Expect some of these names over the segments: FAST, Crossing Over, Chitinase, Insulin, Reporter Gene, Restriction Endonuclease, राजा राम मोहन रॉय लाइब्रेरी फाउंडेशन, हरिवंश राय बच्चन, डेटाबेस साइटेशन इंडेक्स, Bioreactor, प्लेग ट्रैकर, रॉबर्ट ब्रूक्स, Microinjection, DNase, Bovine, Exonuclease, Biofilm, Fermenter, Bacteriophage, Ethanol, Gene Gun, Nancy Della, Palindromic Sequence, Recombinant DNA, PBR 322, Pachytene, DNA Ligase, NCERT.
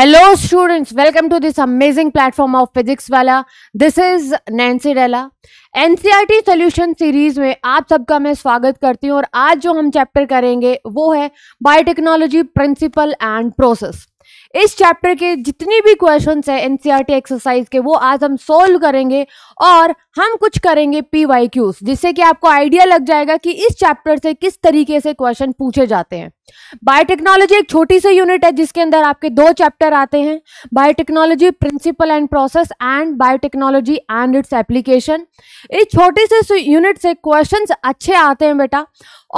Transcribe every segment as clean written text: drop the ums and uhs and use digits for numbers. Hello students, welcome to this amazing platform of physics वाला. This is Nancy Della. NCERT solution series में आप सबका मैं स्वागत करती हूँ और आज जो हम चैप्टर करेंगे वो है बायोटेक्नोलॉजी प्रिंसिपल एंड प्रोसेस. इस चैप्टर के जितने भी क्वेश्चंस है एनसीईआरटी एक्सरसाइज के वो आज हम सोल्व करेंगे और हम कुछ करेंगे पीवाईक्यूज, जिससे कि आपको आइडिया लग जाएगा कि इस चैप्टर से किस तरीके से क्वेश्चन पूछे जाते हैं. बायोटेक्नोलॉजी एक छोटी सी यूनिट है जिसके अंदर आपके दो चैप्टर आते हैं, biotechnology principle and process and biotechnology and its application. इस छोटी सी यूनिट से क्वेश्चंस अच्छे आते हैं बेटा,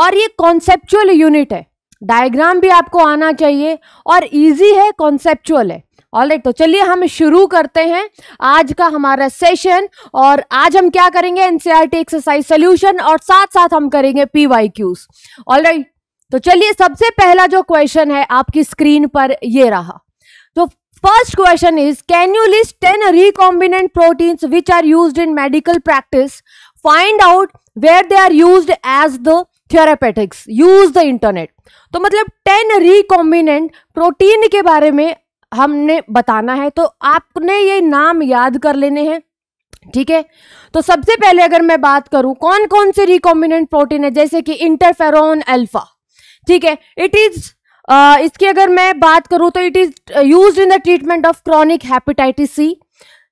और ये कॉन्सेप्चुअल यूनिट है, डायग्राम भी आपको आना चाहिए और इजी है, कॉन्सेप्चुअल है. ऑलराइट, तो चलिए हम शुरू करते हैं आज का हमारा सेशन. और आज हम क्या करेंगे, एनसीईआरटी एक्सरसाइज सॉल्यूशन और साथ साथ हम करेंगे पीवाईक्यूज. ऑलराइट, तो चलिए सबसे पहला जो क्वेश्चन है आपकी स्क्रीन पर ये रहा. तो first question is, can you list 10 recombinant proteins which are used in medical practice, find out where they are used as the therapeutics, use the internet. तो मतलब 10 रिकॉम्बिनेंट प्रोटीन के बारे में हमने बताना है, तो आपने ये नाम याद कर लेने हैं, ठीक है. तो सबसे पहले अगर मैं बात करूं कौन कौन से रिकॉम्बिनेंट प्रोटीन है, जैसे कि इंटरफेरॉन अल्फा, ठीक है. इट इज इसकी अगर मैं बात करूं तो it is used in the treatment of chronic hepatitis C.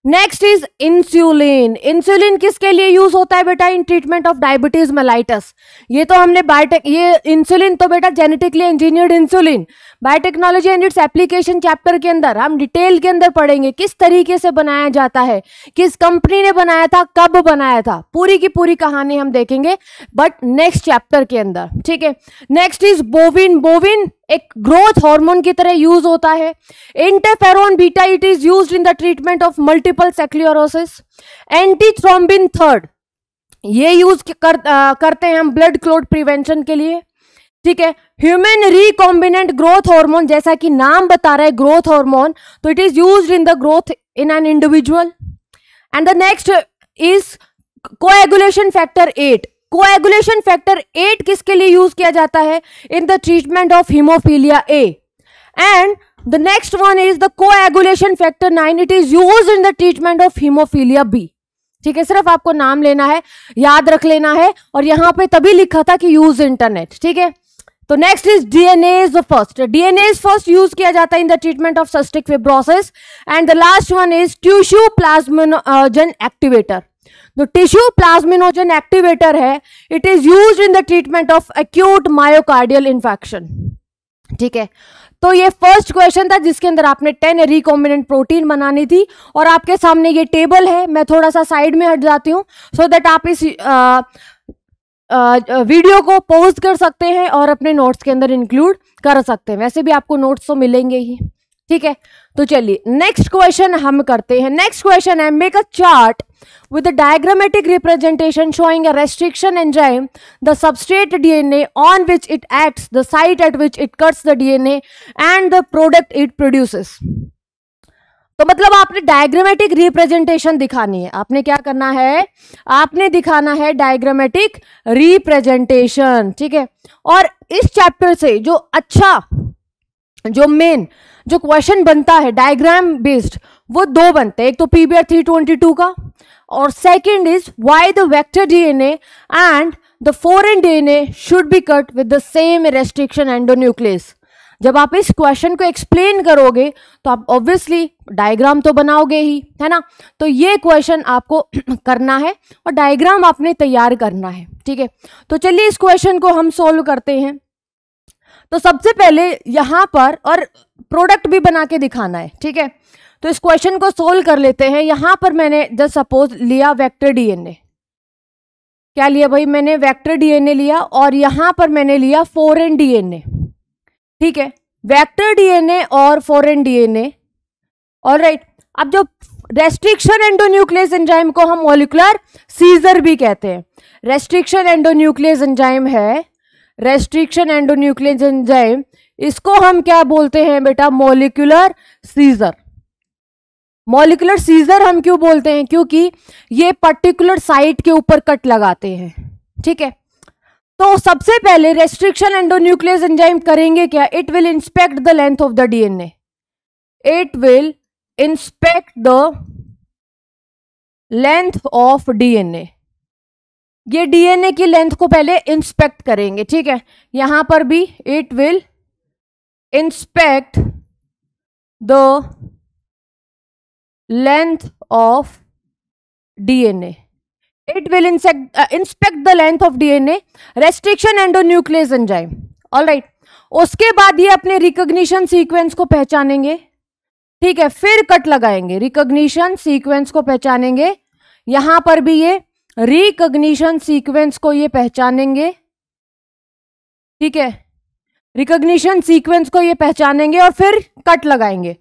Next is insulin. Insulin किसके लिए यूज होता है बेटा, in treatment of diabetes mellitus. ये तो हमने ये इंसुलिन तो बेटा genetically engineered insulin biotechnology and its application chapter के अंदर हम डिटेल के अंदर पढ़ेंगे किस तरीके से बनाया जाता है, किस कंपनी ने बनाया था, कब बनाया था, पूरी की पूरी कहानी हम देखेंगे बट नेक्स्ट चैप्टर के अंदर, ठीक है. Next is बोविन. बोविन एक ग्रोथ हार्मोन की तरह यूज होता है. Interferon beta, it is used in the treatment of multiple sclerosis. Anti thrombin third, ये यूज करते हैं हम ब्लड क्लॉट प्रिवेंशन के लिए, ठीक है. ह्यूमन रिकॉम्बिनेंट ग्रोथ हार्मोन, जैसा कि नाम बता रहा है ग्रोथ हार्मोन, तो it is used in the growth in an individual. And the next is coagulation factor 8. Coagulation factor 8 किसके लिए यूज किया जाता है, in the treatment of haemophilia A. And the next one is the coagulation factor 9, it is used in the treatment of haemophilia B, ठीक है. सिर्फ आपको नाम लेना है, याद रख लेना है, और यहां पे तभी लिखा था कि यूज इंटरनेट, ठीक है. तो next is DNase first. DNase first use किया जाता है in the treatment of cystic fibrosis. And the last one is tissue plasminogen activator. जो टिश्यू प्लाज्मिनोजन एक्टिवेटर है, it is used in the treatment of acute myocardial infection, ठीक है. तो ये first question था जिसके अंदर आपने 10 रिकॉम्बिनेंट प्रोटीन बनानी थी, और आपके सामने ये टेबल है. मैं थोड़ा सा साइड में हट जाती हूँ सो दैट आप इस वीडियो को पॉज कर सकते हैं और अपने नोट्स के अंदर इंक्लूड कर सकते हैं. वैसे भी आपको नोट्स तो मिलेंगे ही, ठीक है. तो चलिए नेक्स्ट क्वेश्चन हम करते हैं. नेक्स्ट क्वेश्चन है, make a chart with a diagrammatic representation showing a restriction enzyme, the substrate DNA on which it acts, the site at which it cuts the DNA and the product it produces. तो मतलब आपने diagrammatic representation दिखानी है. आपने क्या करना है, आपने दिखाना है डायग्रामेटिक रिप्रेजेंटेशन, ठीक है. और इस चैप्टर से जो अच्छा जो मेन जो क्वेश्चन बनता है डायग्राम बेस्ड, वो दो बनते हैं. एक तो पीबीआर 322 का, और second is why the vector DNA and the foreign DNA should be cut with the same restriction endonuclease. जब आप इस क्वेश्चन को एक्सप्लेन करोगे तो आप ऑब्वियसली डायग्राम तो बनाओगे ही, है ना. तो ये क्वेश्चन आपको करना है और डायग्राम आपने तैयार करना है, ठीक है. तो चलिए इस क्वेश्चन को हम सोल्व करते हैं. तो सबसे पहले यहाँ पर और प्रोडक्ट भी बना के दिखाना है, ठीक है. तो इस क्वेश्चन को सोल्व कर लेते हैं. यहाँ पर मैंने जस्ट सपोज लिया वेक्टर डीएनए. क्या लिया भाई, मैंने वेक्टर डीएनए लिया, और यहाँ पर मैंने लिया फॉरेन डीएनए, ठीक है. वेक्टर डीएनए और फॉरेन डीएनए. ऑलराइट, अब जो रेस्ट्रिक्शन एंडोन्यूक्लियस एंजाइम को हम मॉलिकुलर सीजर भी कहते हैं. रेस्ट्रिक्शन एंडोन्यूक्लियस एंजाइम है, रेस्ट्रिक्शन एंडोन्यूक्लियस एंजाइम, इसको हम क्या बोलते हैं बेटा, मॉलिक्यूलर सीजर. मॉलिक्यूलर सीजर हम क्यों बोलते हैं, क्योंकि ये पर्टिकुलर साइट के ऊपर कट लगाते हैं, ठीक है. तो सबसे पहले रेस्ट्रिक्शन एंडोन्यूक्लियस एंजाइम करेंगे क्या, it will inspect the length of the DNA. it will inspect the length of DNA. ये DNA की लेंथ को पहले इंस्पेक्ट करेंगे, ठीक है. यहां पर भी it will inspect the length of DNA. It will inspect the length of DNA. Restriction endonuclease enzyme. All right. उसके बाद ये अपने रिकॉग्निशन सीक्वेंस को पहचानेंगे, ठीक है. फिर कट लगाएंगे, रिकॉग्निशन सीक्वेंस को पहचानेंगे. यहां पर भी ये रिकॉग्निशन सीक्वेंस को ये पहचानेंगे, ठीक है. रिकॉग्निशन सीक्वेंस को ये पहचानेंगे और फिर कट लगाएंगे.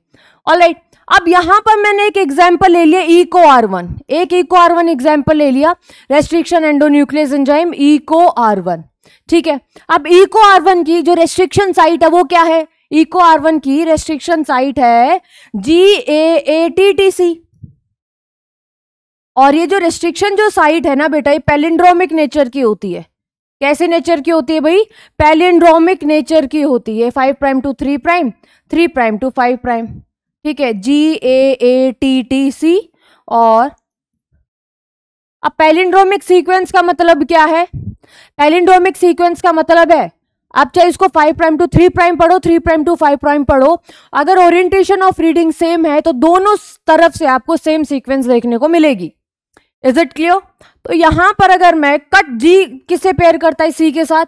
All right. अब यहां पर मैंने एक एग्जाम्पल ले लिया EcoR1, एक EcoR1 एग्जाम्पल ले लिया, रेस्ट्रिक्शन एंडोन्यूक्लियस एंजाइम EcoR1, ठीक है. अब EcoR1 की जो रेस्ट्रिक्शन साइट है वो क्या है? EcoR1 की रेस्ट्रिक्शन साइट है GAATTC. और ये जो रेस्ट्रिक्शन जो साइट है ना बेटा, ये पैलिंड्रोमिक नेचर की होती है. कैसे नेचर की होती है भाई? पैलिंड्रोमिक नेचर की होती है. 5' to 3', 3' to 5', ठीक है. GAATTC. और अब पैलिंड्रोमिक सीक्वेंस का मतलब क्या है? पैलिंड्रोमिक सीक्वेंस का मतलब है, आप चाहे इसको 5' to 3' पढ़ो, 3' to 5' पढ़ो, अगर ओरिएंटेशन ऑफ रीडिंग सेम है तो दोनों तरफ से आपको सेम सीक्वेंस देखने को मिलेगी. Is it clear? तो यहां पर अगर मैं कट, जी किसे पेयर करता है? सी के साथ.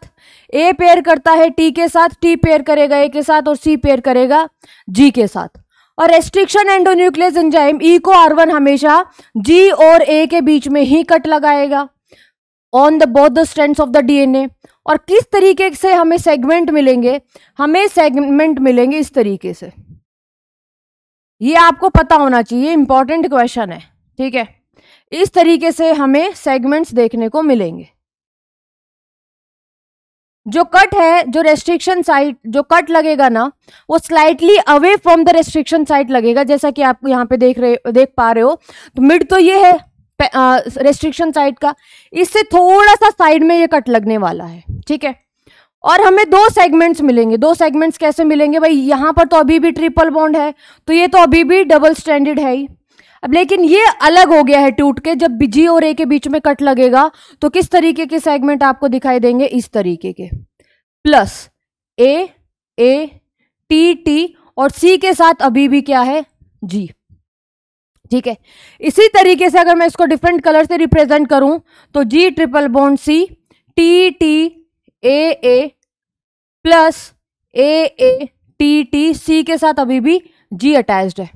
ए पेयर करता है टी के साथ, टी पेयर करेगा ए के साथ, और सी पेयर करेगा जी के साथ. और रेस्ट्रिक्शन एंडोन्यूक्लियस एंजाइम EcoR1 हमेशा जी और ए के बीच में ही कट लगाएगा on the both the strands of the DNA. और किस तरीके से हमें सेगमेंट मिलेंगे? हमें सेगमेंट मिलेंगे इस तरीके से. ये आपको पता होना चाहिए, इंपॉर्टेंट क्वेश्चन है, ठीक है. इस तरीके से हमें सेगमेंट्स देखने को मिलेंगे. जो कट है, जो रेस्ट्रिक्शन साइट, जो कट लगेगा ना, वो slightly away from the restriction site लगेगा, जैसा कि आप यहाँ पे देख पा रहे हो. तो मिड तो ये है रेस्ट्रिक्शन साइट का, इससे थोड़ा सा साइड में ये कट लगने वाला है, ठीक है. और हमें दो सेगमेंट्स मिलेंगे. दो सेगमेंट्स कैसे मिलेंगे भाई? यहाँ पर तो अभी भी ट्रिपल बॉन्ड है, तो ये तो अभी भी डबल स्टैंडर्ड है ही. अब लेकिन ये अलग हो गया है टूट के. जब जी और ए के बीच में कट लगेगा तो किस तरीके के सेगमेंट आपको दिखाई देंगे? इस तरीके के. प्लस ए टी और सी के साथ अभी भी क्या है? जी, ठीक है. इसी तरीके से अगर मैं इसको डिफरेंट कलर से रिप्रेजेंट करूं तो G triple bond C, T A plus A T C के साथ अभी भी जी अटैच्ड है.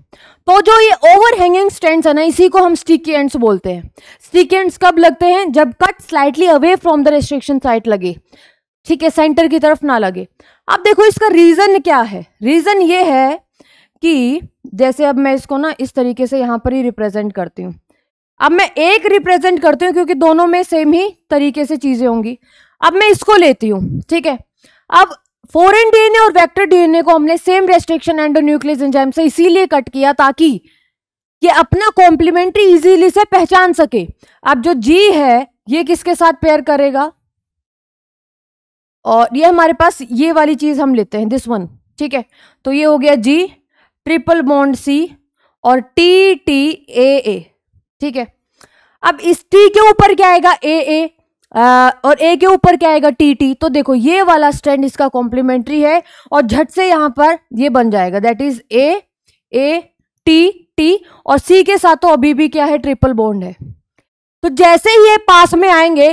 तो जो ये ओवर हैंगिंग स्टैंड्स है ना, इसी को हम स्टिकी एंड्स बोलते हैं. स्टिकी एंड्स कब लगते हैं? जब cut slightly away from the restriction site लगे, ठीक है, सेंटर की तरफ ना लगे. अब देखो इसका रीजन क्या है. रीजन ये है कि जैसे अब मैं इसको ना इस तरीके से यहाँ पर ही रिप्रेजेंट करती हूँ. अब मैं एक रिप्रेजेंट करती हूँ क्योंकि दोनों में सेम ही तरीके से चीजें होंगी. अब मैं इसको लेती हूँ, ठीक है. अब फॉरेन डीएनए और वेक्टर डीएनए को हमने सेम रेस्ट्रिक्शन एंडोन्यूक्लियस एंजाइम से इसीलिए कट किया ताकि ये अपना कॉम्प्लीमेंट्री इजीली से पहचान सके. अब जो जी है ये किसके साथ पेयर करेगा? और ये हमारे पास ये वाली चीज हम लेते हैं, दिस वन, ठीक है. तो ये हो गया जी ट्रिपल बॉन्ड सी और टी ए, ठीक है. अब इस टी के ऊपर क्या आएगा? ए और ए के ऊपर क्या आएगा? टी. तो देखो ये वाला स्टैंड इसका कॉम्प्लीमेंट्री है और झट से यहाँ पर ये बन जाएगा, दैट इज ए टी. और सी के साथ तो अभी भी क्या है? ट्रिपल बॉन्ड है. तो जैसे ही ये पास में आएंगे,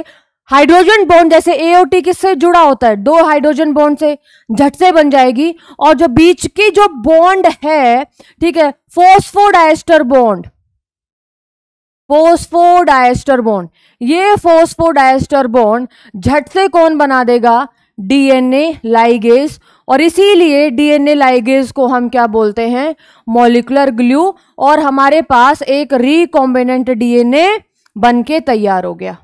हाइड्रोजन बॉन्ड, जैसे ए और टी किससे जुड़ा होता है? दो हाइड्रोजन बॉन्ड से, झट से बन जाएगी. और जो बीच की जो बॉन्ड है, ठीक है, फॉस्फोडाइस्टर बॉन्ड, फॉस्फोडाइस्टर बॉन्ड, ये फॉस्फोडाइस्टर बॉन्ड झट से कौन बना देगा? DNA ligase. और इसीलिए डीएनए लाइगेज को हम क्या बोलते हैं? Molecular glue. और हमारे पास एक रिकॉम्बिनेंट डीएनए बनके तैयार हो गया.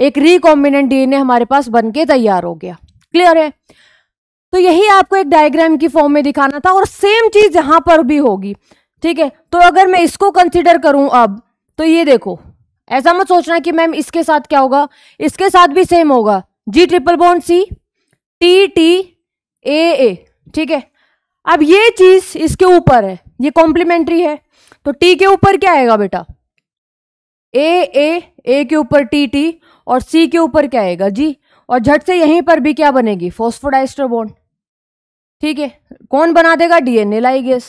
एक रिकॉम्बिनेंट डीएनए हमारे पास बनके तैयार हो गया. क्लियर है? तो यही आपको एक डायग्राम की फॉर्म में दिखाना था और सेम चीज यहां पर भी होगी, ठीक है. तो अगर मैं इसको कंसिडर करूं अब, तो ये देखो, ऐसा मत सोचना कि मैम इसके साथ क्या होगा. इसके साथ भी सेम होगा, G triple bond C, T A, ठीक है. अब ये चीज इसके ऊपर है, ये कॉम्प्लीमेंट्री है, तो टी के ऊपर क्या आएगा बेटा ए के ऊपर टी और सी के ऊपर क्या आएगा जी, और झट से यहीं पर भी क्या बनेगी फॉस्फोडाइस्टर बॉन्ड। ठीक है, कौन बना देगा DNA ligase,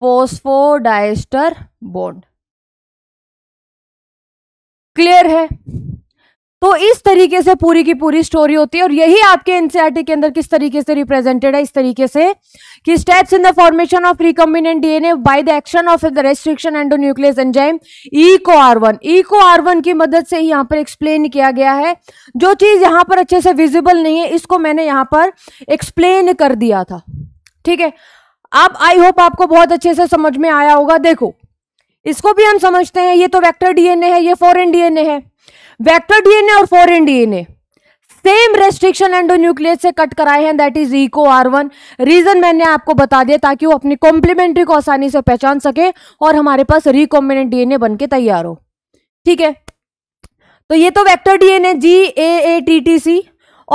phosphodiester bond. Clear है? तो इस तरीके से पूरी की पूरी स्टोरी होती है और यही आपके एनसीईआरटी के अंदर किस तरीके से रिप्रेजेंटेड है, इस तरीके से कि steps in the formation of recombinant DNA by the action of the restriction endonuclease enzyme EcoRI. EcoRI की मदद से यहाँ पर एक्सप्लेन किया गया है, जो चीज यहाँ पर अच्छे से विजिबल नहीं है इसको मैंने यहाँ पर एक्सप्लेन कर दिया था। ठीक है, अब आई होप आपको बहुत अच्छे से समझ में आया होगा। देखो इसको भी हम समझते हैं, ये तो वेक्टर डीएनए है, ये फॉरेन डीएनए है। वेक्टर डीएनए और foreign DNA same restriction endonuclease से कट कराए हैं, दैट इज EcoR1। रीजन मैंने आपको बता दिया ताकि वो अपनी कॉम्प्लीमेंट्री को आसानी से पहचान सके और हमारे पास रिकॉम्बिनेंट डीएनए बनके तैयार हो। ठीक है, तो ये तो वेक्टर डीएनए GAATTC,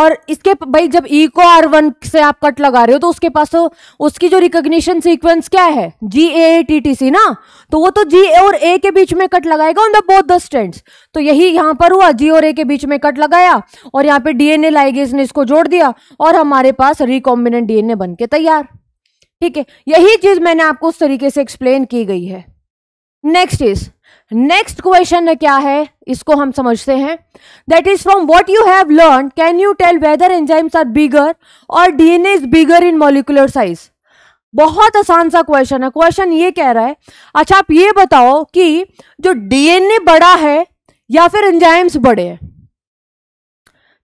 और इसके भाई जब EcoR1 से आप कट लगा रहे हो तो उसके पास तो उसकी जो रिकॉग्निशन सीक्वेंस क्या है GAATTC ना, तो वो तो G और A के बीच में कट लगाएगा on the both the strands. तो यही यहाँ पर हुआ, G और A के बीच में कट लगाया और यहाँ पे डीएनए लाइगेज ने इसको जोड़ दिया और हमारे पास रिकॉम्बिनेंट डीएनए बन के तैयार। ठीक है, यही चीज मैंने आपको उस तरीके से एक्सप्लेन की गई है। नेक्स्ट क्वेश्चन क्या है, इसको हम समझते हैं, that is from what you have learn can you tell whether enzymes are bigger और DNA is bigger in molecular size. बहुत आसान सा क्वेश्चन है। क्वेश्चन ये कह रहा है, अच्छा आप ये बताओ कि जो डीएनए बड़ा है या फिर एंजाइम्स बड़े हैं।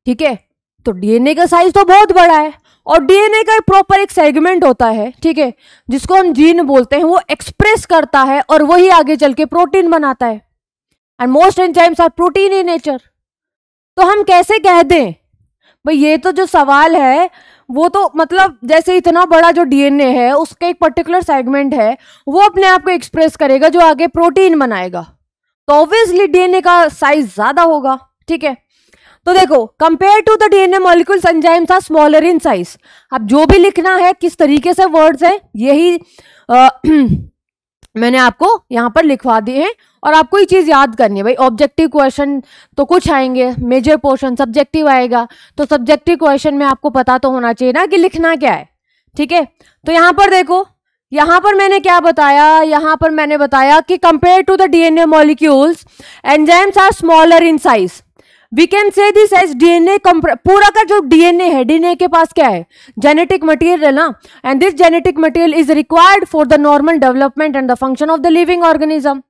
ठीक है, तो डीएनए का साइज तो बहुत बड़ा है और डीएनए का प्रॉपर एक सेगमेंट होता है, ठीक है, जिसको हम जीन बोलते हैं, वो एक्सप्रेस करता है और वही आगे चल के प्रोटीन बनाता है। And most enzymes are protein in nature. तो हम कैसे कह दें भाई, ये तो जो सवाल है वो तो मतलब जैसे इतना बड़ा जो डीएनए है उसका एक पर्टिकुलर सेगमेंट है, वो अपने आप को एक्सप्रेस करेगा जो आगे प्रोटीन बनाएगा, तो ऑब्वियसली डीएनए का साइज ज्यादा होगा। ठीक है, तो देखो compare to the DNA molecules enzymes are smaller in size. अब जो भी लिखना है किस तरीके से वर्ड्स हैं यही मैंने आपको यहाँ पर लिखवा दिए हैं और आपको ये चीज याद करनी है भाई। ऑब्जेक्टिव क्वेश्चन तो कुछ आएंगे, मेजर पोर्शन सब्जेक्टिव आएगा, तो सब्जेक्टिव क्वेश्चन में आपको पता तो होना चाहिए ना कि लिखना क्या है। ठीक है, तो यहाँ पर देखो, यहाँ पर मैंने क्या बताया, यहाँ पर मैंने बताया कि compare to the DNA molecules enzymes are smaller in size. We can say this as DNA, पूरा का जो डीएनए है, डीएनए के पास क्या है जेनेटिक मटेरियल है ना, and this genetic material is required for the normal development and the function of the living organism.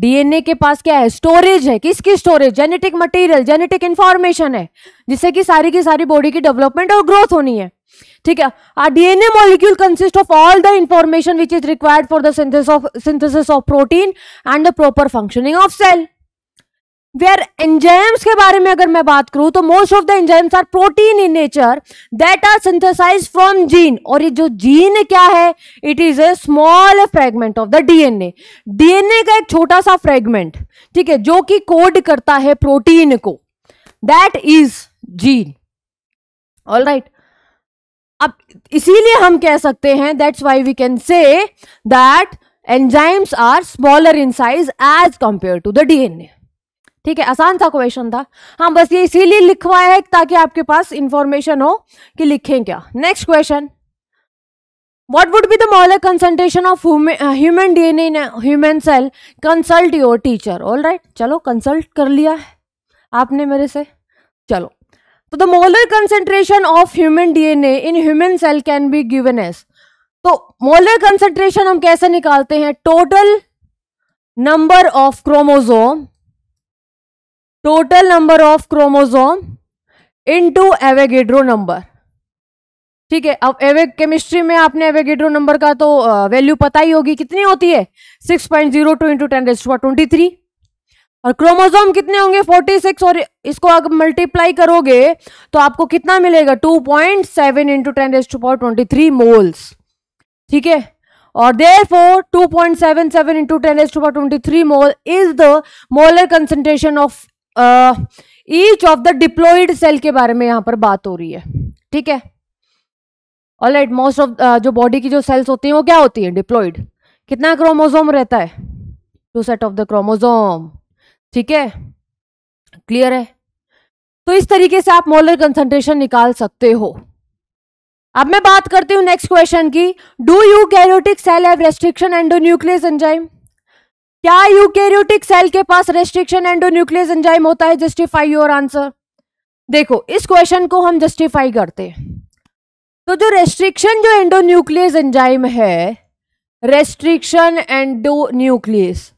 DNA के पास क्या है, स्टोरेज है। किसकी storage, genetic material, genetic information है, जिससे की सारी बॉडी की डेवलपमेंट और ग्रोथ होनी है। ठीक है, are DNA molecule consist of all the information which is required for the synthesis of protein and the proper functioning of cell. Where enzymes के बारे में अगर मैं बात करूं तो most of the enzymes are protein in nature that are synthesised from gene, और ये जो जीन क्या है it is a small fragment of the DNA, DNA का एक छोटा सा फ्रेगमेंट, ठीक है, जो कि कोड करता है प्रोटीन को, दैट इज जीन। ऑलराइट, अब इसीलिए हम कह सकते हैं, that's why we can say that enzymes are smaller in size as compare to the DNA. ठीक है, आसान सा क्वेश्चन था। हाँ, बस ये इसीलिए लिखवाया है ताकि आपके पास इंफॉर्मेशन हो कि लिखें क्या। Next question, what would be the molar concentration of human DNA in human cell, consult your teacher. Alright, चलो कंसल्ट कर लिया है आपने मेरे से। चलो, तो the molar concentration of human DNA in human cell can be given as, तो मोलर कंसंट्रेशन हम कैसे निकालते हैं, total number of chromosome, total number of chromosome into Avogadro number. ठीक है, अब केमिस्ट्री में आपने एवोगेड्रो नंबर का तो वैल्यू पता ही होगी, कितनी होती है 6.02 इंटू 10^23, और क्रोमोजोम कितने होंगे 46, और इसको अगर मल्टीप्लाई करोगे तो आपको कितना मिलेगा 2.7 इंटू 10^23 मोल्स। ठीक है, और therefore 2.77 into 10^23 mole is the molar concentration of each of the diploid cell के बारे में यहां पर बात हो रही है। ठीक है, ऑलराइट, मोस्ट ऑफ जो बॉडी की जो सेल्स होती हैं वो क्या होती है, डिप्लॉइड। कितना क्रोमोसोम रहता है, 2 सेट ऑफ द क्रोमोसोम। ठीक है, क्लियर है। तो इस तरीके से आप मोलर कंसंट्रेशन निकाल सकते हो। अब मैं बात करती हूं नेक्स्ट क्वेश्चन की, do eukaryotic cell have restriction endonuclease enzyme. क्या यूकैरियोटिक सेल के पास रेस्ट्रिक्शन एंडोन्यूक्लियस एंजाइम होता है, जस्टिफाई योर आंसर। देखो इस क्वेश्चन को हम जस्टिफाई करते हैं, तो जो रेस्ट्रिक्शन जो एंडोन्यूक्लियस एंजाइम है, रेस्ट्रिक्शन एंडोन्यूक्लियस,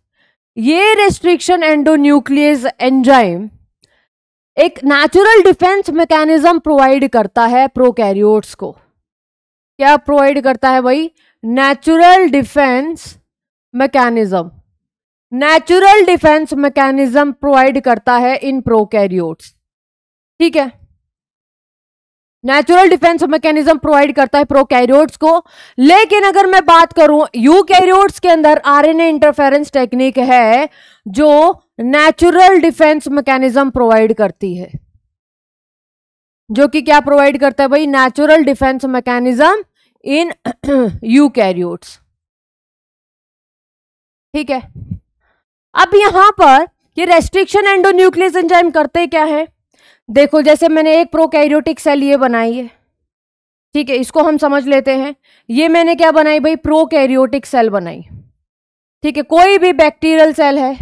ये रेस्ट्रिक्शन एंडोन्यूक्लियस एंजाइम एक नेचुरल डिफेंस मैकेनिज्म प्रोवाइड करता है प्रोकैरियोट्स को। क्या प्रोवाइड करता है भाई, natural defence mechanism. Natural defence mechanism provide करता है इन प्रोकैरियोट्स। ठीक है, नेचुरल डिफेंस मैकेनिज्म प्रोवाइड करता है प्रोकैरियोट्स को। लेकिन अगर मैं बात करूं यूकैरियोट्स के अंदर आरएनए इंटरफेरेंस टेक्निक है जो नेचुरल डिफेंस मैकेनिज्म प्रोवाइड करती है, जो कि क्या प्रोवाइड करता है भाई, natural defence mechanism in eukaryotes. ठीक है, अब यहां पर ये रेस्ट्रिक्शन एंडोन्यूक्लियस एंजाइम करते क्या है, देखो जैसे मैंने एक प्रोकैरियोटिक सेल ये बनाई है। ठीक है, इसको हम समझ लेते हैं, ये मैंने क्या बनाई भाई, प्रोकैरियोटिक सेल बनाई। ठीक है, कोई भी बैक्टीरियल सेल है।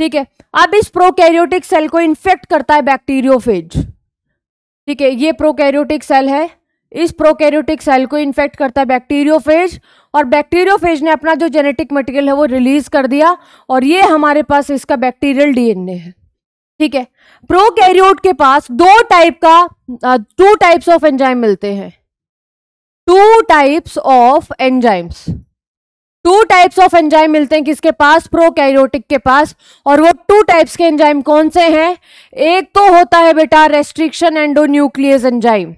ठीक है, अब इस प्रोकैरियोटिक सेल को इन्फेक्ट करता है बैक्टीरियोफेज। ठीक है, ये प्रोकैरियोटिक सेल है, इस प्रोकैरियोटिक सेल को इन्फेक्ट करता है बैक्टीरियोफेज, और बैक्टीरियोफेज ने अपना जो जेनेटिक मटेरियल है वो रिलीज कर दिया, और ये हमारे पास इसका बैक्टीरियल डीएनए है। ठीक है, प्रोकैरियोट के पास 2 टाइप्स ऑफ एंजाइम मिलते हैं, 2 टाइप्स ऑफ एंजाइम मिलते हैं किसके पास, प्रोकैरियोटिक के पास। और वो 2 टाइप्स के एंजाइम कौन से हैं, एक तो होता है बेटा रेस्ट्रिक्शन एंडोन्यूक्लियस एंजाइम।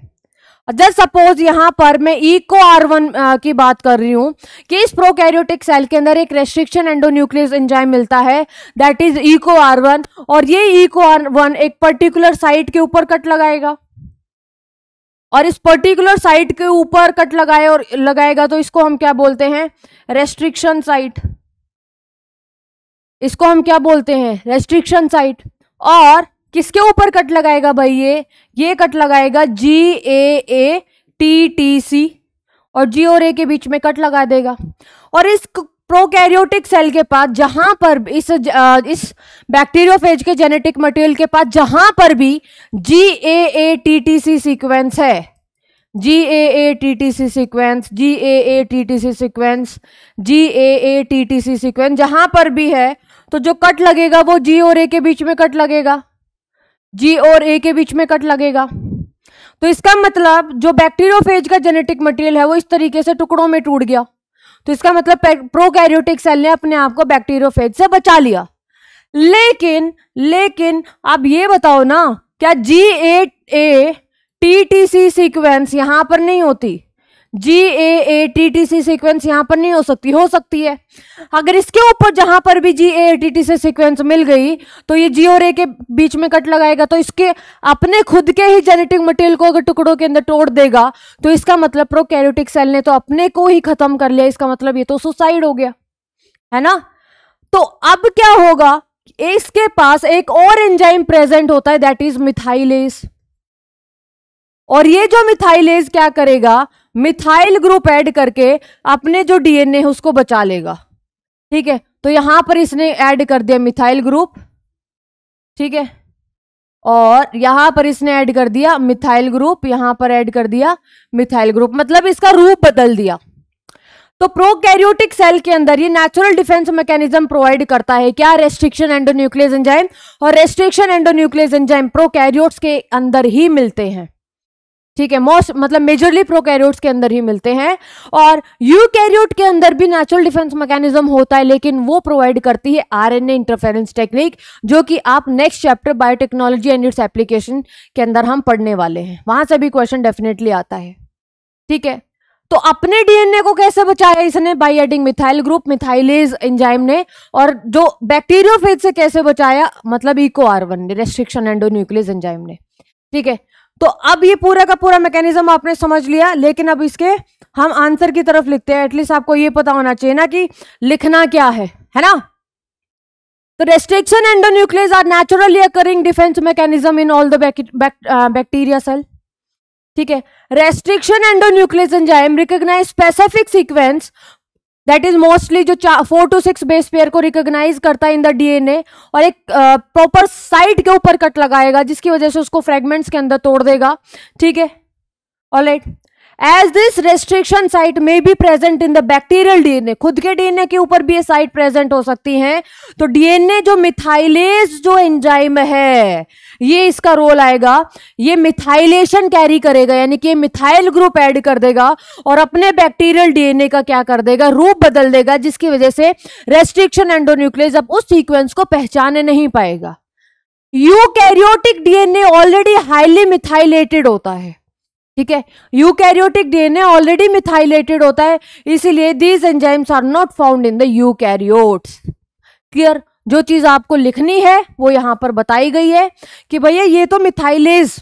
अगर सपोज यहां पर मैं EcoR1 की बात कर रही हूं कि इस प्रोकैरियोटिक सेल के अंदर एक रेस्ट्रिक्शन एंडोन्यूक्लियस एंजाइम मिलता है, दैट इज EcoR1, और ये EcoR1 एक पर्टिकुलर साइट के ऊपर कट लगाएगा, और इस पर्टिकुलर साइट के ऊपर कट लगाएगा तो इसको हम क्या बोलते हैं, रेस्ट्रिक्शन साइट। इसको हम क्या बोलते हैं, रेस्ट्रिक्शन साइट। और किसके ऊपर कट लगाएगा भाई, ये कट लगाएगा GAA TTC, और G और A के बीच में कट लगा देगा। और इस प्रोकैरियोटिक सेल के पास जहां पर इस बैक्टीरियोफेज के जेनेटिक मटेरियल के पास जहां पर भी GAA TTC सीक्वेंस है, GAA TTC सीक्वेंस जहां पर भी है, तो जो कट लगेगा वो G और A के बीच में कट लगेगा, G और A के बीच में कट लगेगा। तो इसका मतलब जो बैक्टीरियोफेज का जेनेटिक मटेरियल है वो इस तरीके से टुकड़ों में टूट गया, तो इसका मतलब प्रोकैरियोटिक सेल ने अपने आप को बैक्टीरियोफेज से बचा लिया। लेकिन आप ये बताओ ना, क्या GAA TTC सीक्वेंस यहां पर नहीं होती, GAA TTC सीक्वेंस यहां पर नहीं हो सकती, हो सकती है। अगर इसके ऊपर जहां पर भी GAA TTC सीक्वेंस मिल गई तो ये G और A के बीच में कट लगाएगा, तो इसके अपने खुद के ही जेनेटिक मटेरियल को अगर टुकड़ों के अंदर तोड़ देगा तो इसका मतलब प्रोकैरियोटिक सेल ने तो अपने को ही खत्म कर लिया, इसका मतलब ये तो सुसाइड हो गया, है ना। तो अब क्या होगा, इसके पास एक और एंजाइम प्रेजेंट होता है, दैट इज मिथाइलेस, और ये जो मिथाइलेस क्या करेगा, मिथाइल ग्रुप ऐड करके अपने जो डीएनए है उसको बचा लेगा। ठीक है, तो यहां पर इसने ऐड कर दिया मिथाइल ग्रुप। ठीक है, और यहां पर इसने ऐड कर दिया मिथाइल ग्रुप, यहां पर ऐड कर दिया मिथाइल ग्रुप, मतलब इसका रूप बदल दिया। तो प्रोकैरियोटिक सेल के अंदर ये नेचुरल डिफेंस मैकेनिज्म प्रोवाइड करता है, क्या, रेस्ट्रिक्शन एंडोन्यूक्लियस एंजाइम। और रेस्ट्रिक्शन एंडोन्यूक्लियस एंजाइम प्रोकैरियोट्स के अंदर ही मिलते हैं। ठीक है, मोस्ट मतलब मेजरली प्रोकैरियोट्स के अंदर ही मिलते हैं। और यूकैरियोट के अंदर भी नेचुरल डिफेंस मैकेनिज्म होता है, लेकिन वो प्रोवाइड करती है आरएनए इंटरफेरेंस टेक्निक, जो कि आप next chapter biotechnology and its application के अंदर हम पढ़ने वाले हैं, वहां से भी क्वेश्चन डेफिनेटली आता है। ठीक है, तो अपने डीएनए को कैसे बचाया इसने, by adding methyl group, methylase enzyme ने। और जो बैक्टीरियोफेज से कैसे बचाया, मतलब EcoR1 ने, रेस्ट्रिक्शन एंडोन्यूक्लियस एंजाइम ने। ठीक है, तो अब ये पूरा का पूरा मैकेनिज्म आपने समझ लिया, लेकिन अब इसके हम आंसर की तरफ लिखते हैं। एटलीस्ट आपको ये पता होना चाहिए ना कि लिखना क्या है ना। तो restriction endonuclease are naturally occurring defence mechanism in all the bacteria cell. ठीक है, restriction endonuclease enzyme recognise specific sequence that is mostly जो 4 to 6 बेस पेयर को रिकॉग्नाइज करता है इन द डीएनए, और एक प्रॉपर साइट के ऊपर कट लगाएगा जिसकी वजह से उसको फ्रेगमेंट्स के अंदर तोड़ देगा। ठीक है, alright. As this restriction site में be present in the bacterial DNA, खुद के डीएनए के ऊपर भी ये साइट प्रेजेंट हो सकती है। तो डीएनए जो मिथाइलेज जो एंजाइम है, ये इसका रोल आएगा, ये मिथाइलेशन कैरी करेगा, यानी कि ये मिथाइल ग्रुप ऐड कर देगा और अपने बैक्टीरियल डीएनए का क्या कर देगा, रूप बदल देगा, जिसकी वजह से रेस्ट्रिक्शन एंडोन्यूक्लियस अब उस सीक्वेंस को पहचाने नहीं पाएगा। Eukaryotic DNA already highly methylated होता है। ठीक है, यूकैरियोटिक डीएनए ऑलरेडी मिथाइलेटेड होता है, इसीलिए these enzymes are not found in the eukaryotes. Clear, जो चीज आपको लिखनी है वो यहां पर बताई गई है कि भैया ये तो मिथाइलेज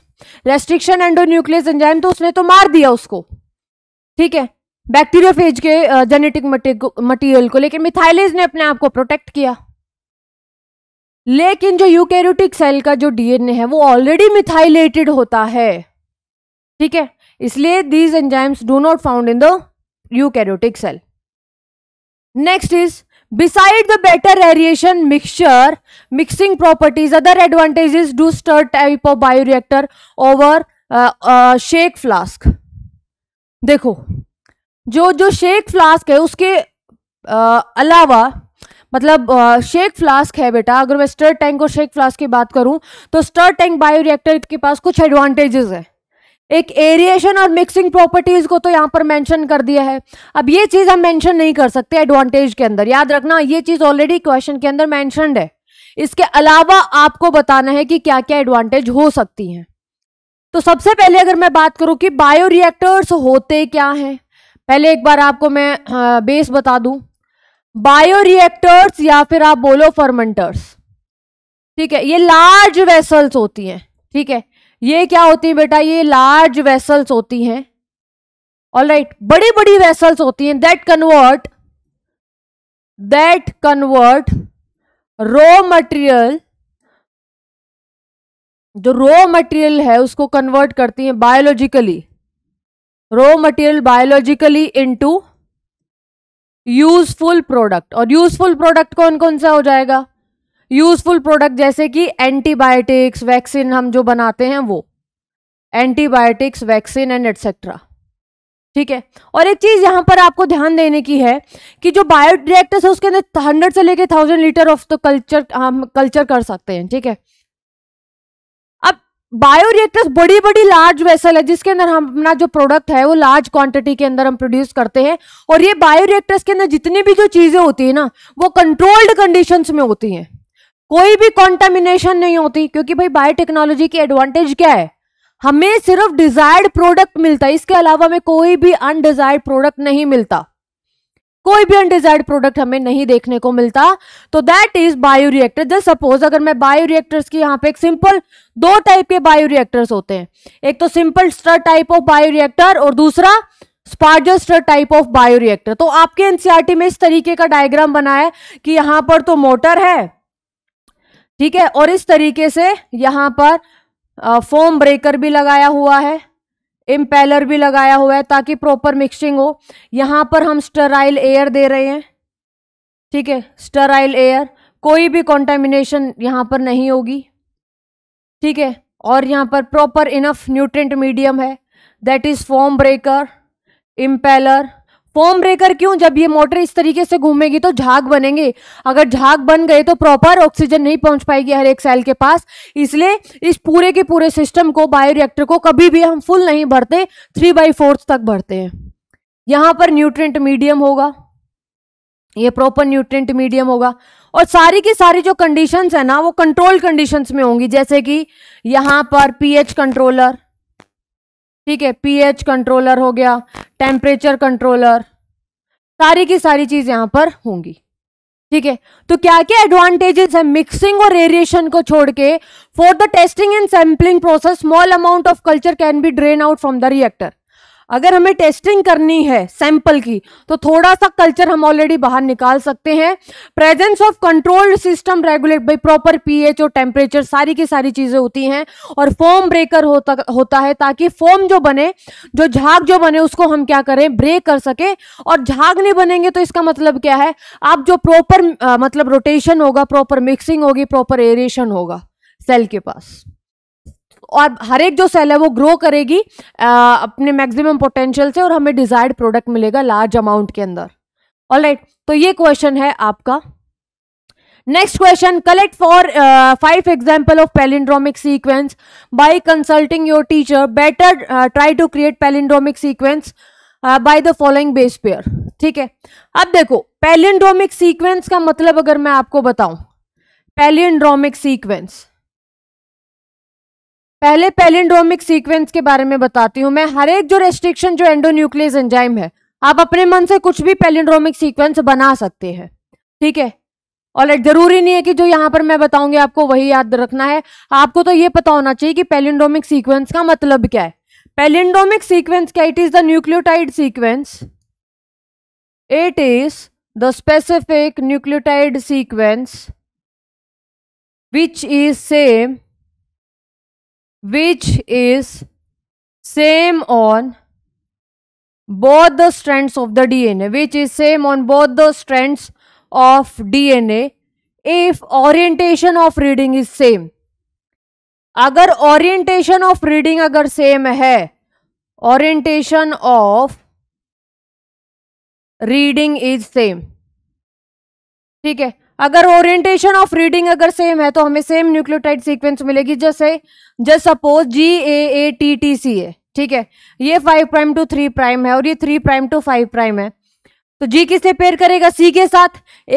रेस्ट्रिक्शन एंडोन्यूक्लियस एंजाइम तो उसने तो मार दिया उसको, ठीक है, बैक्टीरियोफेज के जेनेटिक मटेरियल को, लेकिन मिथाइलेज ने अपने आप को प्रोटेक्ट किया। लेकिन जो यूकैरियोटिक सेल का जो डीएनए है वो ऑलरेडी मिथाइलेटेड होता है। ठीक है, इसलिए these enzymes do not found in the eukaryotic cell. Next is beside the better aeration mixture mixing properties other advantages do stir type of bioreactor over shake flask. देखो, जो shake flask है उसके अलावा, मतलब शेक फ्लास्क है बेटा, अगर मैं स्टर टैंक और शेक फ्लास्क की बात करूं तो स्टर टैंक बायोरिएक्टर के पास कुछ एडवांटेजेस है। एक एरिएशन और मिक्सिंग प्रॉपर्टीज को तो यहाँ पर मेंशन कर दिया है। अब ये चीज हम मेंशन नहीं कर सकते एडवांटेज के अंदर, याद रखना ये चीज ऑलरेडी क्वेश्चन के अंदर मेंशनड है। इसके अलावा आपको बताना है कि क्या क्या एडवांटेज हो सकती हैं। तो सबसे पहले अगर मैं बात करूं कि बायोरिएक्टर्स होते क्या हैं, पहले एक बार आपको मैं बेस बता दूं, बायोरिएक्टर्स या फिर आप बोलो फर्मेंटर्स। ठीक है, ये लार्ज वेसल्स होती हैं। ठीक है, ये क्या होती है बेटा, ये लार्ज वेसल्स होती हैं, ऑलराइट, बड़ी बड़ी वेसल्स होती हैं दैट कन्वर्ट रॉ मटेरियल, जो रॉ मटेरियल है उसको कन्वर्ट करती हैं biologically, raw material biologically into useful product. और यूजफुल प्रोडक्ट कौन कौन सा हो जाएगा, यूजफुल प्रोडक्ट जैसे कि एंटीबायोटिक्स, वैक्सीन हम जो बनाते हैं वो, एंटीबायोटिक्स, वैक्सीन एंड एटसेट्रा। ठीक है, और एक चीज यहां पर आपको ध्यान देने की है कि जो बायोरिएक्टर्स है उसके अंदर 100 से लेकर 1000 लीटर ऑफ तो हम कल्चर कर सकते हैं। ठीक है, अब बायोरिएक्टर्स बड़ी बड़ी लार्ज वेसल है जिसके अंदर हम अपना जो प्रोडक्ट है वो लार्ज क्वांटिटी के अंदर हम प्रोड्यूस करते हैं, और ये बायोरिएक्टर्स के अंदर जितनी भी जो चीजें होती है ना वो कंट्रोल्ड कंडीशंस में होती हैं, कोई भी कॉन्टामिनेशन नहीं होती, क्योंकि भाई बायोटेक्नोलॉजी की एडवांटेज क्या है, हमें सिर्फ डिजायर्ड प्रोडक्ट मिलता है, इसके अलावा हमें कोई भी अनडिजायर्ड प्रोडक्ट नहीं मिलता, कोई भी अनडिजायर्ड प्रोडक्ट हमें नहीं देखने को मिलता। तो that is bioreactor. Just suppose अगर मैं बायोरिएक्टर्स की यहाँ पे एक सिंपल 2 टाइप के बायोरिएक्टर्स होते हैं, एक तो simple stir type of bioreactor और दूसरा sparger stir type of bioreactor. तो आपके एनसीईआरटी में इस तरीके का डायग्राम बनाया है कि यहाँ पर तो मोटर है, ठीक है, और इस तरीके से यहां पर फोम ब्रेकर भी लगाया हुआ है, इम्पेलर भी लगाया हुआ है ताकि प्रॉपर मिक्सिंग हो। यहां पर हम स्टराइल एयर दे रहे हैं, ठीक है, स्टराइल एयर, कोई भी कॉन्टामिनेशन यहां पर नहीं होगी। ठीक है, और यहां पर प्रॉपर इनफ न्यूट्रिएंट मीडियम है, that is foam breaker, impeller. Foam breaker क्यों, जब ये मोटर इस तरीके से घूमेगी तो झाग बनेंगे, अगर झाग बन गए तो प्रॉपर ऑक्सीजन नहीं पहुंच पाएगी हर एक सेल के पास, इसलिए इस पूरे के पूरे सिस्टम को, बायोरिएक्टर को कभी भी हम फुल नहीं भरते, 3/4 तक भरते हैं। यहाँ पर न्यूट्रिएंट मीडियम होगा, ये प्रॉपर न्यूट्रिएंट मीडियम होगा, और सारी की सारी जो कंडीशंस है ना वो कंट्रोल कंडीशंस में होंगी, जैसे कि यहाँ पर पीएच कंट्रोलर, ठीक है, पीएच कंट्रोलर हो गया, टेम्परेचर कंट्रोलर, सारी की सारी चीज यहां पर होंगी। ठीक है, तो क्या क्या एडवांटेजेस है मिक्सिंग और रेडिएशन को छोड़ के? For the testing and sampling process small amount of culture can be drain out from the reactor. अगर हमें टेस्टिंग करनी है सैंपल की तो थोड़ा सा कल्चर हम ऑलरेडी बाहर निकाल सकते हैं. Presence of controlled system regulate by proper pH और टेम्परेचर, सारी की सारी चीजें होती हैं. और फोम ब्रेकर होता है ताकि फोम जो बने, जो झाग जो बने उसको हम क्या करें, ब्रेक कर सके. और झाग नहीं बनेंगे तो इसका मतलब क्या है, आप जो प्रॉपर मतलब रोटेशन होगा, प्रॉपर मिक्सिंग होगी, प्रॉपर एरेशन होगा सेल के पास, और हर एक जो सेल है वो ग्रो करेगी अपने मैक्सिमम पोटेंशियल से और हमें डिजायर्ड प्रोडक्ट मिलेगा लार्ज अमाउंट के अंदर. ऑलराइट, तो ये क्वेश्चन है आपका. Next question, collect for 5 example of palindromic sequence by consulting your teacher. Better try to create palindromic sequence by the following base pair. ठीक है, अब देखो पैलिंड्रोमिक सीक्वेंस का मतलब अगर मैं आपको बताऊं, पैलिंड्रोमिक सीक्वेंस, पहले पैलिंड्रोमिक सीक्वेंस के बारे में बताती हूं मैं. हर एक जो रेस्ट्रिक्शन जो एंडोन्यूक्लियस एंजाइम है, आप अपने मन से कुछ भी पैलिंड्रोमिक सीक्वेंस बना सकते हैं. ठीक है, और जरूरी नहीं है कि जो यहाँ पर मैं बताऊंगी आपको वही याद रखना है. आपको तो ये पता होना चाहिए कि पैलिंड्रोमिक सीक्वेंस का मतलब क्या है. पैलिंड्रोमिक सीक्वेंस क्या, it is the nucleotide sequence, it is the specific nucleotide sequence which is same on both the strands of the DNA, which is same on both the strands of DNA if orientation of reading is same. अगर orientation of reading अगर same है, orientation of reading is same. ठीक है, अगर orientation of reading अगर same है तो हमें सेम न्यूक्लियोटाइड सीक्वेंस मिलेगी. जैसे जस्ट सपोज GAATTC है. ठीक है, ये 5' to 3' है और ये 3' to 5' है. तो G किससे पेयर करेगा, C के साथ.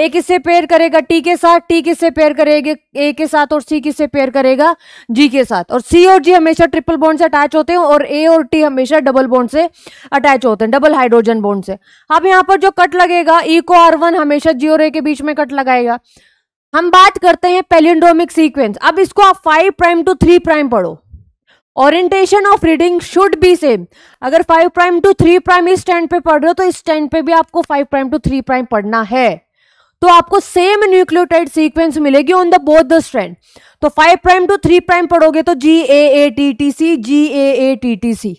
A किससे पेयर करेगा, T के साथ. T किससे पेयर करेगा, A के साथ. और C किससे पेयर करेगा, G के साथ. और C और G हमेशा ट्रिपल बॉन्ड से अटैच होते हैं और A और T हमेशा डबल बॉन्ड से अटैच होते हैं, डबल हाइड्रोजन बॉन्ड से. अब यहाँ पर जो कट लगेगा, EcoR1 हमेशा G और A के बीच में कट लगाएगा. हम बात करते हैं पैलिंड्रोमिक सीक्वेंस. अब इसको आप 5' to 3' पढ़ो. Orientation of reading should be same. अगर 5' to 3' इस स्टैंड पे पढ़ रहे हो तो इस स्टैंड पे भी आपको 5' to 3' पढ़ना है. तो आपको सेम न्यूक्लियोटाइड सीक्वेंस मिलेगी on the both the strand. तो 5' to 3' पढ़ोगे तो GAATTC GAATTC.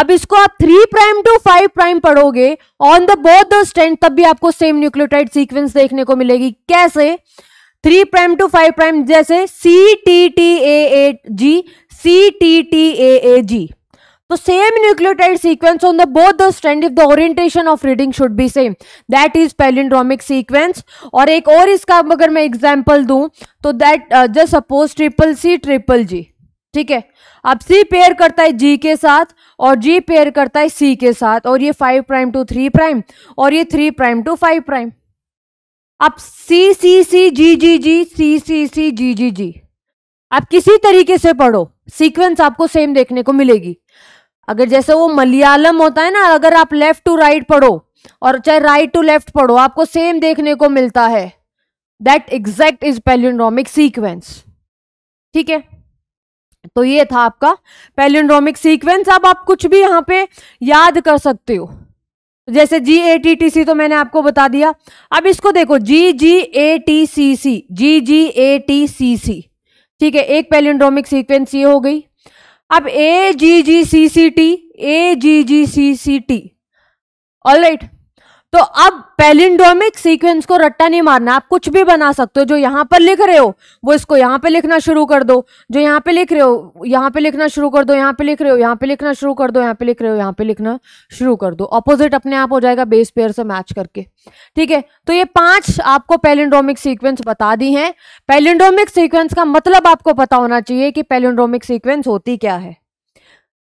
अब इसको आप 3' to 5' पढ़ोगे on the both the strand, तब भी आपको सेम न्यूक्लियोटाइड सीक्वेंस देखने को मिलेगी. कैसे 3' to 5'? जैसे CTTAAG. तो same nucleotide sequence on the both the strand if the orientation of reading should be same, that is palindromic sequence. और एक और इसका अगर मैं एग्जांपल दूं तो that just suppose CCC GGG. ठीक है, अब C पेयर करता है G के साथ और G पेयर करता है C के साथ. और ये 5' to 3' और ये 3' to 5'. अब CCC GGG CCC GGG, आप किसी तरीके से पढ़ो, सीक्वेंस आपको सेम देखने को मिलेगी. अगर जैसे वो मलयालम होता है ना, अगर आप लेफ्ट टू राइट पढ़ो और चाहे राइट टू लेफ्ट पढ़ो, आपको सेम देखने को मिलता है. That exact is palindromic sequence. ठीक है, तो ये था आपका पैलिंड्रोमिक सीक्वेंस. अब आप कुछ भी यहाँ पे याद कर सकते हो. जैसे GATTC तो मैंने आपको बता दिया. अब इसको देखो GGATCC. ठीक है, एक पैलिंड्रोमिक सीक्वेंस ये हो गई. अब AGGCCT. ऑलराइट, तो अब पैलिंड्रोमिक सीक्वेंस को रट्टा नहीं मारना. आप कुछ भी बना सकते हो. जो यहाँ पर लिख रहे हो वो इसको यहाँ पे लिखना शुरू कर दो, जो यहाँ पे लिख रहे हो यहाँ पे लिखना शुरू कर दो, यहाँ पे लिख रहे हो यहाँ पे लिखना शुरू कर दो, यहाँ पे लिख रहे हो यहाँ पे लिखना शुरू कर दो. ऑपोजिट अपने आप हो जाएगा बेस पेयर से मैच करके. ठीक है, तो ये 5 आपको पैलिंड्रोमिक सीक्वेंस बता दी है. पैलिंड्रोमिक सीक्वेंस का मतलब आपको पता होना चाहिए कि पैलिंड्रोमिक सीक्वेंस होती क्या है.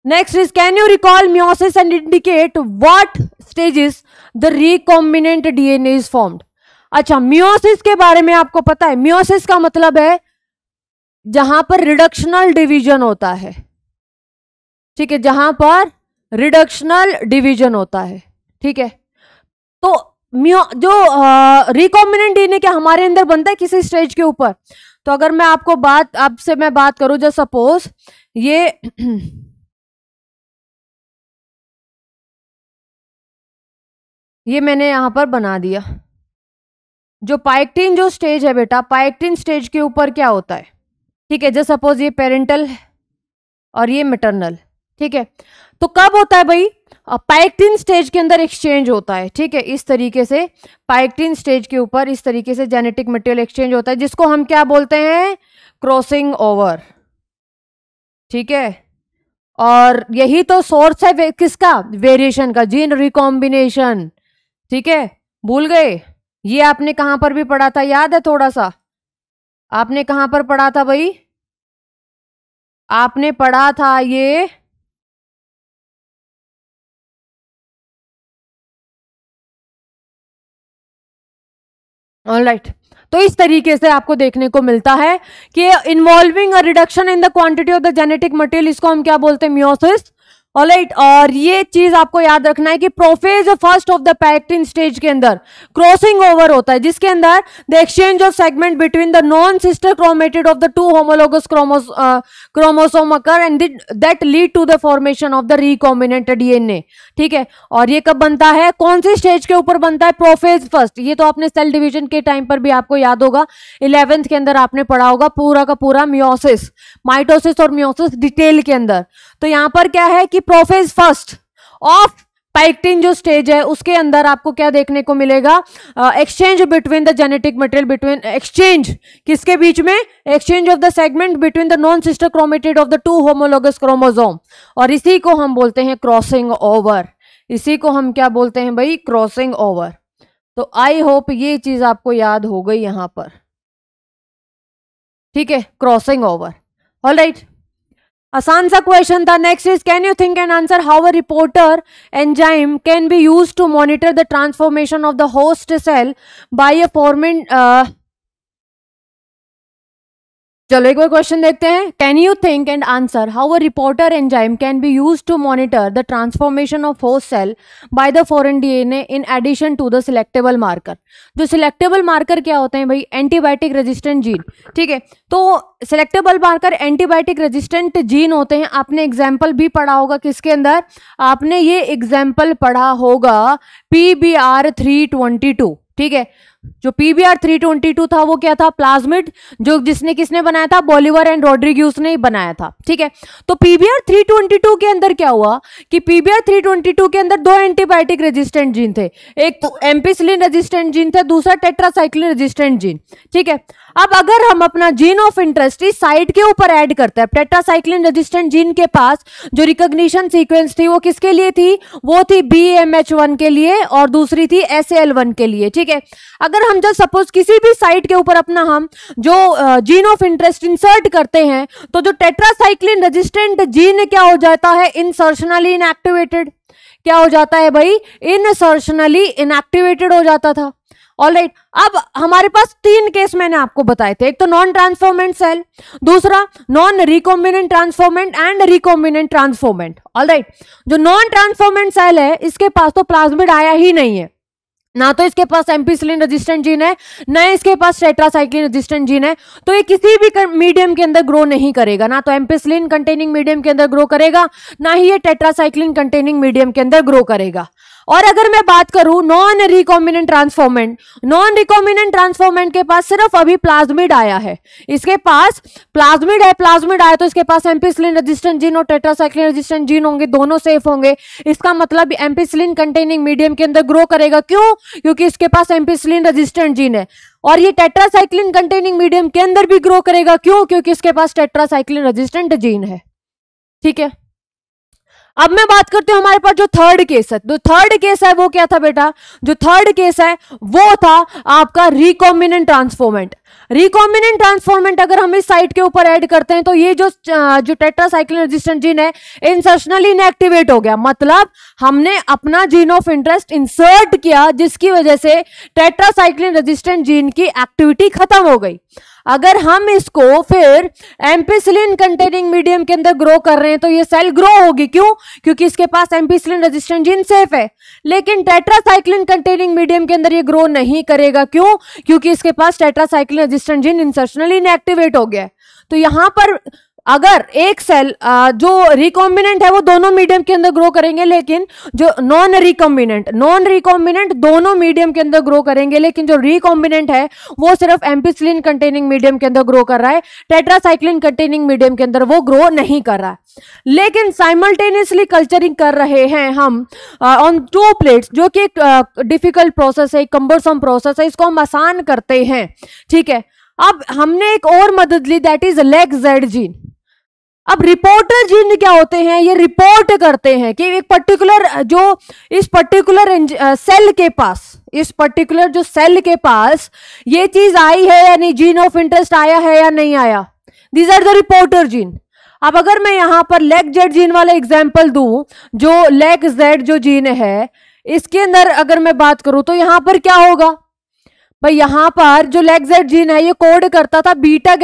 Next is, can you recall meiosis and indicate what stages the recombinant DNA is formed. अच्छा, मियोसिस के बारे में आपको पता है. मियोसिस का मतलब है जहां पर रिडक्शनल डिवीजन होता है. ठीक है, जहां पर रिडक्शनल डिवीजन होता है. ठीक है, तो जो रिकॉम्बिनेंट डीएनए के हमारे अंदर बनता है किसी स्टेज के ऊपर। तो अगर मैं आपको आपसे बात करूं, जो सपोज ये मैंने यहां पर बना दिया, जो पाइक्टिन जो स्टेज है बेटा, पाइक्टिन स्टेज के ऊपर क्या होता है, ठीक है। जैसे सपोज ये पेरेंटल और ये मैटरनल, ठीक है। तो कब होता है भाई, पाइक्टिन स्टेज के अंदर एक्सचेंज होता है, ठीक है। इस तरीके से पाइक्टिन स्टेज के ऊपर इस तरीके से जेनेटिक मटेरियल एक्सचेंज होता है, जिसको हम क्या बोलते हैं, क्रॉसिंग ओवर, ठीक है। और यही तो सोर्स है किसका, वेरिएशन का, जीन रिकॉम्बिनेशन, ठीक है। भूल गए, ये आपने कहाँ पर भी पढ़ा था, याद है थोड़ा सा, आपने कहाँ पर पढ़ा था भाई, आपने पढ़ा था ये ऑलराइट। तो इस तरीके से आपको देखने को मिलता है कि involving a reduction in the quantity of the genetic material, इसको हम क्या बोलते हैं, मियोसिस, ऑलराइट। और ये चीज आपको याद रखना है कि prophase first of the pachytene stage के अंदर क्रॉसिंग ओवर होता है, जिसके अंदर the exchange of segment between the non sister chromatid of the two homologous chromosome occur and that lead to the formation of the recombinant DNA, ठीक है। और ये कब बनता है, कौन सी स्टेज के ऊपर बनता है, प्रोफेज फर्स्ट। ये तो आपने सेल डिवीजन के टाइम पर भी आपको याद होगा, 11th के अंदर आपने पढ़ा होगा पूरा का पूरा मियोसिस, माइटोसिस और मियोसिस डिटेल के अंदर। तो यहाँ पर क्या है कि प्रोफेज फर्स्ट ऑफ पैक्टिन जो स्टेज है उसके अंदर आपको क्या देखने को मिलेगा, exchange between the genetic material, between exchange किसके बीच में, exchange of the segment between the non sister chromatid of the two homologous chromosome, और इसी को हम बोलते हैं क्रॉसिंग ओवर, इसी को हम क्या बोलते हैं भाई, क्रॉसिंग ओवर। तो आई होप ये चीज आपको याद हो गई यहां पर, ठीक है, क्रॉसिंग ओवर, ऑलराइट। आसान सा क्वेश्चन था। Next is can you think and answer how a reporter enzyme can be use to monitor the transformation of the host cell by a foreign. चलो एक बार क्वेश्चन देखते हैं। Can you think and answer how a reporter enzyme can be use to monitor the transformation of host cell by the foreign DNA in addition to the selectable marker. जो selectable marker क्या होते हैं भाई, antibiotic resistant gene, ठीक है। तो selectable marker antibiotic resistant gene होते हैं। आपने एग्जाम्पल भी पढ़ा होगा किसके अंदर, आपने ये एग्जाम्पल पढ़ा होगा PBR322, ठीक है। जो PBR322 था वो क्या था, प्लाज्मिड, जो जिसने किसने बनाया था, बॉलीवर एंड रोड्रिग्यूस ने बनाया था, ठीक है। तो PBR322 के अंदर क्या हुआ कि PBR322 के अंदर दो एंटीबायोटिक रेजिस्टेंट जीन थे, एक तो एम्पिसिलिन रेजिस्टेंट जीन था, दूसरा टेट्रासाइक्लिन रेजिस्टेंट जीन, ठीक है। अब अगर हम अपना जीन ऑफ इंटरेस्ट इस साइड के ऊपर ऐड करते हैं, टेट्रासाइक्लिन रेजिस्टेंट जीन के पास जो रिकॉग्निशन सीक्वेंस थी वो किसके लिए थी, वो थी BMH1 के लिए और दूसरी थी SAL1 के लिए, ठीक है। अगर हम जब सपोज किसी भी साइट के ऊपर अपना हम जो जीन ऑफ इंटरेस्ट इंसर्ट करते हैं तो जो टेट्रासाइक्लिन रेजिस्टेंट जीन क्या हो जाता है, इंसर्शनली इनएक्टिवेटेड, क्या हो जाता है भाई, इंसर्शनली इनएक्टिवेटेड हो जाता था। ऑलराइट, अब हमारे पास तीन केस मैंने आपको बताए थे, एक तो नॉन ट्रांसफॉर्मेंट सेल, दूसरा non recombinant transformant and recombinant transformant. Alright, जो नॉन ट्रांसफॉर्मेंट सेल है इसके पास तो प्लाज्मिड आया ही नहीं है, ना तो इसके पास एम्पिसिलिन रेजिस्टेंट जीन है, ना इसके पास टेट्रासाइक्लिन रेजिस्टेंट जीन है, तो ये किसी भी मीडियम के अंदर ग्रो नहीं करेगा, ना तो एम्पिसिलिन कंटेनिंग मीडियम के अंदर ग्रो करेगा, ना ही ये टेट्रासाइक्लिन कंटेनिंग मीडियम के अंदर ग्रो करेगा। और अगर मैं बात करूं non recombinant transformant, non recombinant transformant के पास सिर्फ अभी प्लाज्मिड आया है, इसके पास प्लाज्मिड है, प्लाज्मिड आया तो इसके पास एम्पिसिलिन रेजिस्टेंट जीन और टेट्रासाइक्लिन रेजिस्टेंट जीन होंगे, दोनों सेफ होंगे। इसका मतलब एम्पिसिलिन कंटेनिंग मीडियम के अंदर ग्रो करेगा, क्यों, क्योंकि इसके पास एम्पिसिलिन रेजिस्टेंट जीन है। और ये टेट्रासाइक्लिन कंटेनिंग मीडियम के अंदर भी ग्रो करेगा, क्यों, क्योंकि इसके पास टेट्रासाइक्लिन रेजिस्टेंट जीन है, ठीक है। अब मैं बात करती हूँ हमारे पास जो थर्ड केस है, जो थर्ड केस है वो क्या था बेटा, जो थर्ड केस है वो था आपका रिकॉम्बिनेंट ट्रांसफॉर्मेंट। रिकॉम्बिनेंट ट्रांसफॉर्मेंट अगर हम इस साइट के ऊपर ऐड करते हैं तो ये जो टेट्रासाइक्लिन रेजिस्टेंट जीन है इंसर्शनली इनएक्टिवेट हो गया, मतलब हमने अपना जीन ऑफ इंटरेस्ट इंसर्ट किया जिसकी वजह से टेट्रासाइक्लिन रेजिस्टेंट जीन की एक्टिविटी खत्म हो गई। अगर हम इसको फिर एम्पिसिलिन कंटेनिंग मीडियम के अंदर ग्रो कर रहे हैं तो ये सेल ग्रो होगी। क्यों? क्योंकि इसके पास एम्पिसिलिन रेजिस्टेंट जीन सेफ है। लेकिन टेट्रासाइक्लिन कंटेनिंग मीडियम के अंदर ये ग्रो नहीं करेगा। क्यों? क्योंकि इसके पास tetracycline resistant gene insertionally inactivate हो गया है। तो यहां पर अगर एक सेल जो रिकॉम्बिनेंट है वो दोनों मीडियम के अंदर ग्रो करेंगे, लेकिन जो नॉन रिकॉम्बिनेंट दोनों मीडियम के अंदर ग्रो करेंगे, लेकिन जो रिकॉम्बिनेंट है वो सिर्फ एम्पिसिलिन कंटेनिंग मीडियम के अंदर ग्रो कर रहा है, टेट्रासाइक्लिन कंटेनिंग मीडियम के अंदर वो ग्रो नहीं कर रहा है। लेकिन साइमल्टेनियसली कल्चरिंग कर रहे हैं हम ऑन टू प्लेट्स, जो कि डिफिकल्ट प्रोसेस है, कम्बरसम प्रोसेस है, इसको हम आसान करते हैं। ठीक है, अब हमने एक और मदद ली, that is lac Z gene. अब रिपोर्टर जीन क्या होते हैं? ये रिपोर्ट करते हैं कि एक पर्टिकुलर जो इस पर्टिकुलर सेल के पास ये चीज आई है या नहीं, जीन ऑफ इंटरेस्ट आया है या नहीं आया। These are the reporter gene. अब अगर मैं यहाँ पर लैक Z जीन वाला एग्जाम्पल दूं, जो लैक Z जो जीन है इसके अंदर अगर मैं बात करूं तो यहाँ पर क्या होगा भाई, यहाँ पर जो लैक Z जीन है ये कोड करता था बीटा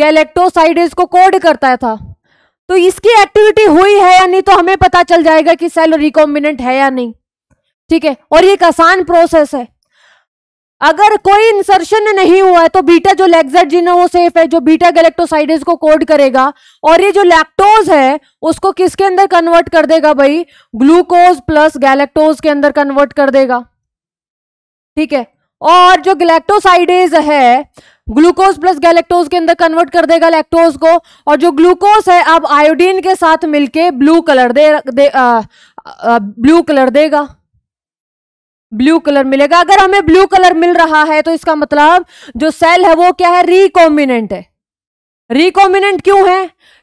गैलेक्टोसाइडेज को, कोड करता था। तो इसकी एक्टिविटी हुई है या नहीं तो हमें पता चल जाएगा कि सेल रिकॉम्बिनेंट है या नहीं। ठीक है, और ये एक आसान प्रोसेस है। अगर कोई इंसर्शन नहीं हुआ है तो बीटा जो लैक Z जीन है वो सेफ है, जो बीटा गैलेक्टोसाइडेज को कोड करेगा और ये जो लैक्टोज है उसको किसके अंदर कन्वर्ट कर देगा भाई, ग्लूकोज प्लस गैलेक्टोज के अंदर कन्वर्ट कर देगा। ठीक है, और जो गैलेक्टोसाइडेज है ग्लूकोज प्लस गैलेक्टोज के अंदर कन्वर्ट कर देगा लैक्टोज को, और जो ग्लूकोज है अब आयोडीन के साथ मिलके ब्लू कलर मिलेगा। अगर हमें ब्लू कलर मिल रहा है तो इसका मतलब जो सेल है वो क्या है, रिकॉम्बिनेंट है। रिकॉम्बिनेंट क्यों है?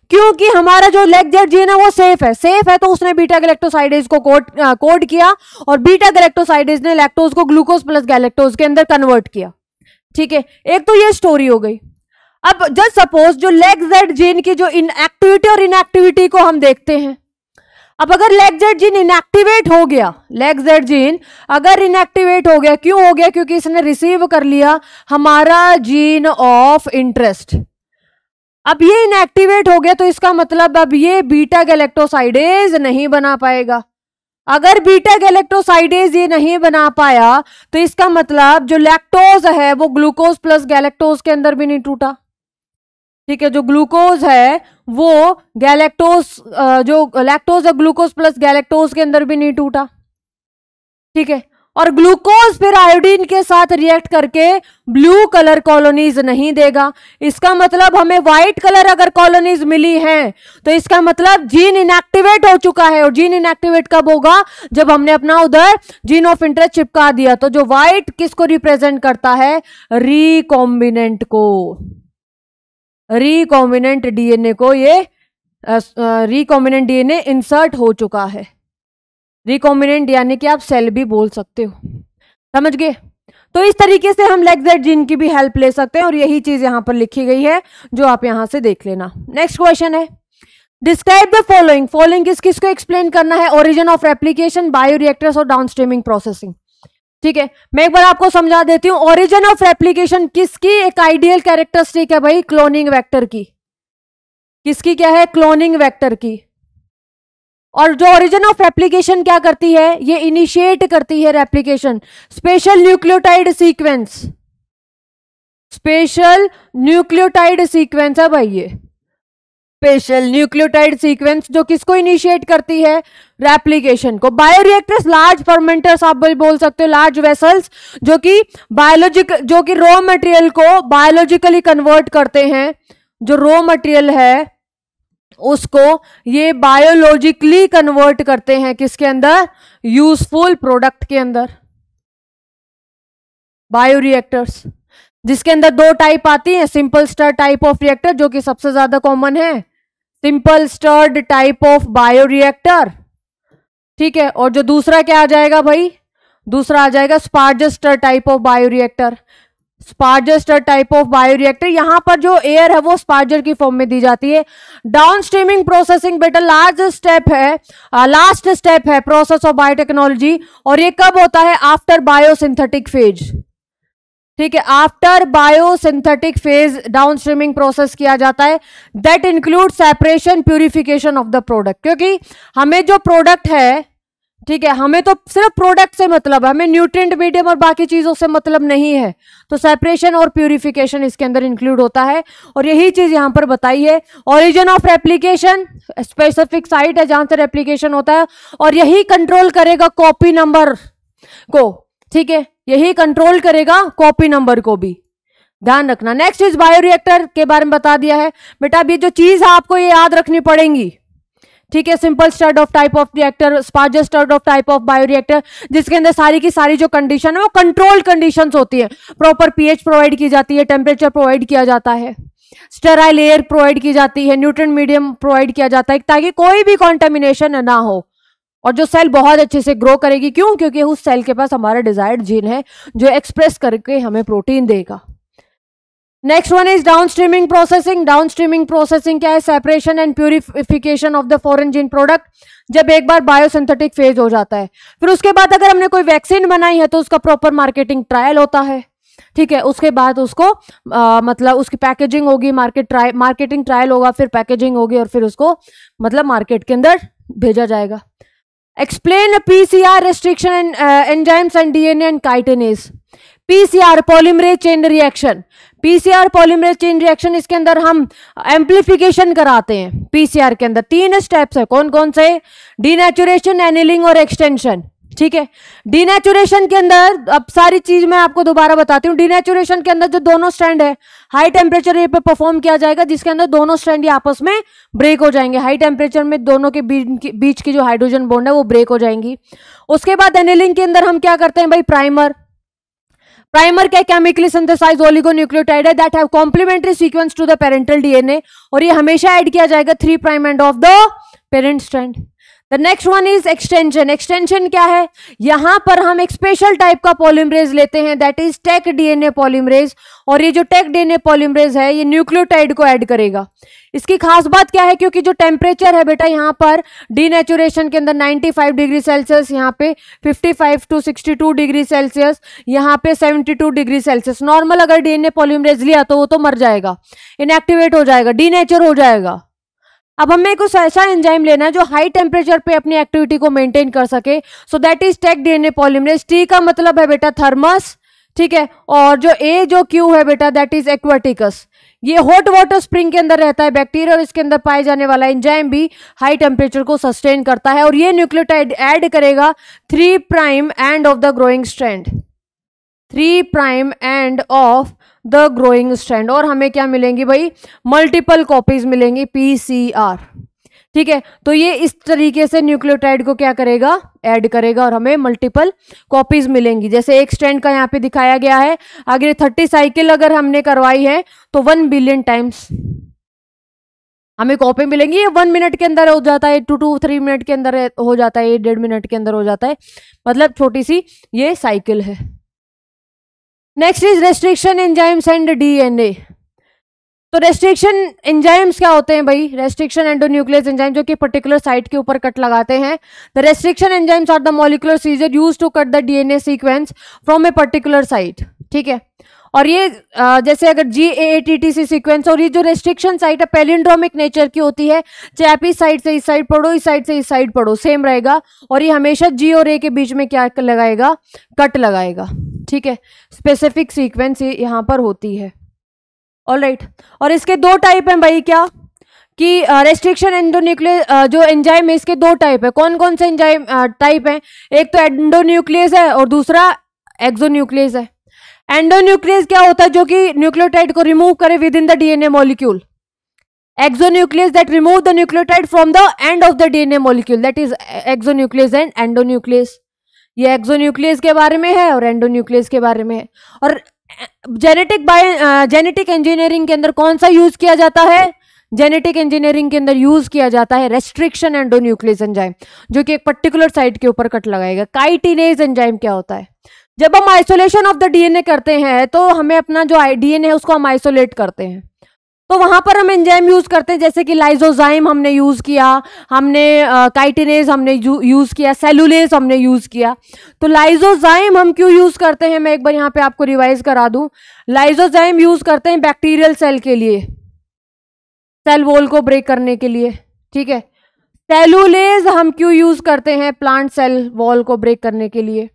क्योंकि हमारा जो लैक Z जीन है वो सेफ है। सेफ है तो उसने बीटा गैलेक्टोसाइडेज को कोड किया और बीटा गैलेक्टोसाइडेज ने लैक्टोज को ग्लूकोज प्लस गैलेक्टोज के अंदर कन्वर्ट किया। ठीक है, एक तो ये स्टोरी हो गई। अब जस्ट सपोज जो लैक Z जीन की जो इनएक्टिविटी और इनएक्टिविटी को हम देखते हैं। अब अगर लैक Z जीन इनएक्टिवेट हो गया, क्यों हो गया? क्योंकि इसने रिसीव कर लिया हमारा जीन ऑफ इंटरेस्ट। अब ये इनएक्टिवेट हो गया तो इसका मतलब अब ये बीटा गैलेक्टोसाइडेज नहीं बना पाएगा। अगर बीटा गैलेक्टोसाइडेज ये नहीं बना पाया तो इसका मतलब जो लैक्टोज है वो ग्लूकोज प्लस गैलेक्टोज के अंदर भी नहीं टूटा। ठीक है, जो ग्लूकोज है वो लैक्टोज है ग्लूकोज प्लस गैलेक्टोज के अंदर भी नहीं टूटा। ठीक है, और ग्लूकोज फिर आयोडीन के साथ रिएक्ट करके ब्लू कलर कॉलोनीज नहीं देगा। इसका मतलब हमें व्हाइट कलर अगर कॉलोनीज मिली हैं तो इसका मतलब जीन इनएक्टिवेट हो चुका है। और जीन इनएक्टिवेट कब होगा? जब हमने अपना उधर जीन ऑफ इंटरेस्ट चिपका दिया। तो जो व्हाइट किसको रिप्रेजेंट करता है? रिकॉम्बिनेंट को, रिकॉम्बिनेंट डीएनए को। ये रिकॉम्बिनेंट डीएनए इंसर्ट हो चुका है। रिकॉम्बिनेंट यानी कि आप सेल भी बोल सकते हो, समझ गए? तो इस तरीके से हम लैक Z जीन की भी हेल्प ले सकते हैं और यही चीज यहां पर लिखी गई है जो आप यहां से देख लेना। नेक्स्ट क्वेश्चन है, डिस्क्राइब द फॉलोइंग। फॉलोइंग किसको एक्सप्लेन करना है? ओरिजिन ऑफ रेप्लिकेशन, बायोरिएक्टर्स और डाउनस्ट्रीमिंग प्रोसेसिंग। ठीक है, मैं एक बार आपको समझा देती हूँ। ओरिजिन ऑफ रेप्लिकेशन किसकी एक आइडियल कैरेक्टरिस्टिक है भाई? क्लोनिंग वेक्टर की। किसकी क्या है? क्लोनिंग वेक्टर की। और जो ओरिजिन ऑफ रेप्लिकेशन क्या करती है? ये इनिशिएट करती है रेप्लिकेशन। स्पेशल न्यूक्लियोटाइड सीक्वेंस है भाई, ये स्पेशल न्यूक्लियोटाइड सीक्वेंस जो किसको इनिशिएट करती है? रेप्लिकेशन को। बायोरिएक्टर्स लार्ज फर्मेंटर्स आप भी बोल सकते हो, लार्ज वेसल्स जो कि रॉ मटेरियल को बायोलॉजिकली कन्वर्ट करते हैं। जो रॉ मटेरियल है उसको ये बायोलॉजिकली कन्वर्ट करते हैं किसके अंदर? यूजफुल प्रोडक्ट के अंदर। बायोरिएक्टर्स जिसके अंदर दो टाइप आती हैं, simple stirred type of reactor जो कि सबसे ज्यादा कॉमन है, simple stirred type of bioreactor. ठीक है, और जो दूसरा क्या आ जाएगा भाई? दूसरा आ जाएगा sparge stirred type of bioreactor. Sparger stir type of bioreactor, यहां पर जो एयर है वो स्पार्जर की फॉर्म में दी जाती है। डाउनस्ट्रीमिंग प्रोसेसिंग बेटा लास्ट स्टेप है प्रोसेस ऑफ बायोटेक्नोलॉजी, और ये कब होता है? After biosynthetic phase. ठीक है, after biosynthetic phase downstreaming process किया जाता है, that include separation purification of the product. क्योंकि हमें जो प्रोडक्ट है, ठीक है, हमें तो सिर्फ प्रोडक्ट से मतलब है, हमें न्यूट्रिएंट मीडियम और बाकी चीजों से मतलब नहीं है, तो सेपरेशन और प्यूरिफिकेशन इसके अंदर इंक्लूड होता है और यही चीज यहाँ पर बताई है। Origin of replication specific site है जहां से रेप्लीकेशन होता है और यही कंट्रोल करेगा कॉपी नंबर को, ठीक है, यही कंट्रोल करेगा कॉपी नंबर को भी, ध्यान रखना। नेक्स्ट इज बायोरिएक्टर के बारे में बता दिया है। बेटा ये जो चीज है आपको ये याद रखनी पड़ेगी, ठीक है, simple stirred of type of reactor, स्पार्जेस stirred of type of bioreactor, जिसके अंदर सारी की सारी जो कंडीशन है वो कंट्रोल्ड कंडीशंस होती है। प्रॉपर पीएच प्रोवाइड की जाती है, टेम्परेचर प्रोवाइड किया जाता है, स्टेराइल एयर प्रोवाइड की जाती है, न्यूट्रिएंट मीडियम प्रोवाइड किया जाता है ताकि कोई भी कॉन्टेमिनेशन ना हो और जो सेल बहुत अच्छे से ग्रो करेगी। क्यों? क्योंकि उस सेल के पास हमारा डिजायर्ड जीन है जो एक्सप्रेस करके हमें प्रोटीन देगा। Next one is downstreaming processing. Downstreaming processing क्या है? Separation and purification of the foreign gene product. जब एक बार बायोसिंथेटिक फेज हो जाता है, फिर उसके बाद अगर हमने कोई वैक्सीन बनाई है तो उसका प्रॉपर मार्केटिंग ट्रायल होता है, ठीक है, उसके बाद उसको मतलब उसकी पैकेजिंग होगी, मार्केटिंग ट्रायल होगा, फिर पैकेजिंग होगी और फिर उसको मतलब मार्केट के अंदर भेजा जाएगा। Explain PCR restriction enzymes and DNA and chitinase. PCR polymerase chain reaction, PCR polymerase chain reaction, इसके अंदर हम एम्प्लीफिकेशन कराते हैं। पीसीआर के अंदर तीन स्टेप्स है, कौन कौन से? डीनेचुरेशन, एनिलिंग और एक्सटेंशन, ठीक है। डीनेचुरेशन के अंदर अब सारी चीज मैं आपको दोबारा बताती हूँ। डीनेचुरेशन के अंदर जो दोनों स्ट्रैंड है हाई टेम्परेचर पे परफॉर्म किया जाएगा, जिसके अंदर दोनों स्ट्रैंड आपस में ब्रेक हो जाएंगे। हाई टेम्परेचर में दोनों के बीच की जो हाइड्रोजन बॉन्ड है वो ब्रेक हो जाएंगी। उसके बाद एनिलिंग के अंदर हम क्या करते हैं भाई? प्राइमर। प्राइमर क्या? केमिकली सिंथेसाइज ओलिगोन्यूक्लियोटाइड है that have complementary sequence to the parental DNA और ये हमेशा ऐड किया जाएगा 3 prime end of the parent strand. The next one is extension. Extension क्या है? यहां पर हम एक स्पेशल टाइप का पॉलीमरेज लेते हैं that is Taq DNA polymerase और ये जो टेक डीएनए पॉलीमरेज है ये न्यूक्लियोटाइड को ऐड करेगा। इसकी खास बात क्या है? क्योंकि जो टेम्परेचर है बेटा यहाँ पर डीनेचुरेशन के अंदर 95 डिग्री सेल्सियस, यहाँ पे 55 टू 62 डिग्री सेल्सियस, यहाँ पे 72 डिग्री सेल्सियस। नॉर्मल अगर डीएनए पॉलीमरेज लिया तो वो तो मर जाएगा, इनएक्टिवेट हो जाएगा, डीनेचर हो जाएगा। अब हमें कुछ ऐसा एंजाइम लेना है जो हाई टेम्परेचर पे अपनी एक्टिविटी को मेंटेन कर सके, so that is Taq DNA polymerase. T का मतलब है बेटा थर्मस, ठीक है, और जो ए जो क्यू है बेटा दैट इज एक्वाटिकस। ये हॉट वाटर स्प्रिंग के अंदर रहता है बैक्टीरिया और इसके अंदर पाए जाने वाला एंजाइम भी हाई टेम्परेचर को सस्टेन करता है और ये न्यूक्लियोटाइड ऐड करेगा 3 prime end of the growing strand, 3 prime end of the growing strand और हमें क्या मिलेंगी भाई? मल्टीपल कॉपीज मिलेंगी पीसीआर, ठीक है। तो ये इस तरीके से न्यूक्लियोटाइड को क्या करेगा? ऐड करेगा और हमें मल्टीपल कॉपीज मिलेंगी। जैसे एक स्ट्रैंड का यहाँ पे दिखाया गया है, अगर 30 साइकिल अगर हमने करवाई है तो 1 बिलियन टाइम्स हमें कॉपी मिलेंगी। ये 1 मिनट के अंदर हो जाता है, 2 to 3 मिनट के अंदर हो जाता है, 1.5 मिनट के अंदर हो जाता है, मतलब छोटी सी ये साइकिल है। Next is restriction enzymes and DNA. तो रेस्ट्रिक्शन एंजाइम्स क्या होते हैं भाई? रेस्ट्रिक्शन एंडोन्यूक्लियस एंजाइम जो कि पर्टिकुलर साइट के ऊपर कट लगाते हैं। The restriction enzymes are the molecular scissor use to cut the DNA sequence from a particular site, ठीक है। और ये जैसे अगर GAATTC सीक्वेंस और ये जो रेस्ट्रिक्शन साइट है पैलिंड्रोमिक नेचर की होती है, चाहे आप इस साइड से इस साइड पढ़ो, इस साइड से इस साइड पढ़ो, सेम रहेगा और ये हमेशा G और A के बीच में क्या लगाएगा? कट लगाएगा, ठीक है। स्पेसिफिक सीक्वेंस यहाँ पर होती है। ऑलराइट, और इसके 2 टाइप हैं भाई, क्या कि रेस्ट्रिक्शन एंडोन्यूक्लियस जो एंजाइम है इसके 2 टाइप है। कौन कौन से एंजाइम टाइप हैं? एक तो एंडोन्यूक्लियस है और दूसरा एक्सोन्यूक्लियस है। एंडोन्यूक्लियस क्या होता है? जो कि न्यूक्लियोटाइड को रिमूव करे within the DNA molecule. Exonuclease that remove the nucleotide from the end of the DNA molecule, that is exonuclease and endonuclease. ये एक्सोन्यूक्लियस के बारे में है और एंडोन्यूक्लियस के बारे में है। और जेनेटिक इंजीनियरिंग के अंदर कौन सा यूज किया जाता है? जेनेटिक इंजीनियरिंग के अंदर यूज किया जाता है रेस्ट्रिक्शन एंडोन्यूक्लियस एंजाइम जो कि एक पर्टिकुलर साइट के ऊपर कट लगाएगा। काइटिनेज एंजाइम क्या होता है? जब हम आइसोलेशन ऑफ द डीएनए करते हैं तो हमें अपना जो डीएनए है उसको हम आइसोलेट करते हैं तो वहाँ पर हम एंजाइम यूज़ करते हैं, जैसे कि लाइसोजाइम हमने यूज़ किया, हमने काइटिनेज हमने यूज़ किया, सेलुलेस हमने यूज़ किया। तो लाइसोजाइम हम क्यों यूज़ करते हैं, मैं एक बार यहाँ पे आपको रिवाइज करा दूँ। लाइसोजाइम यूज़ करते हैं बैक्टीरियल सेल के लिए, सेल वॉल को ब्रेक करने के लिए, ठीक है। सेलुलेज हम क्यों यूज़ करते हैं, प्लांट सेल वॉल को ब्रेक करने के लिए,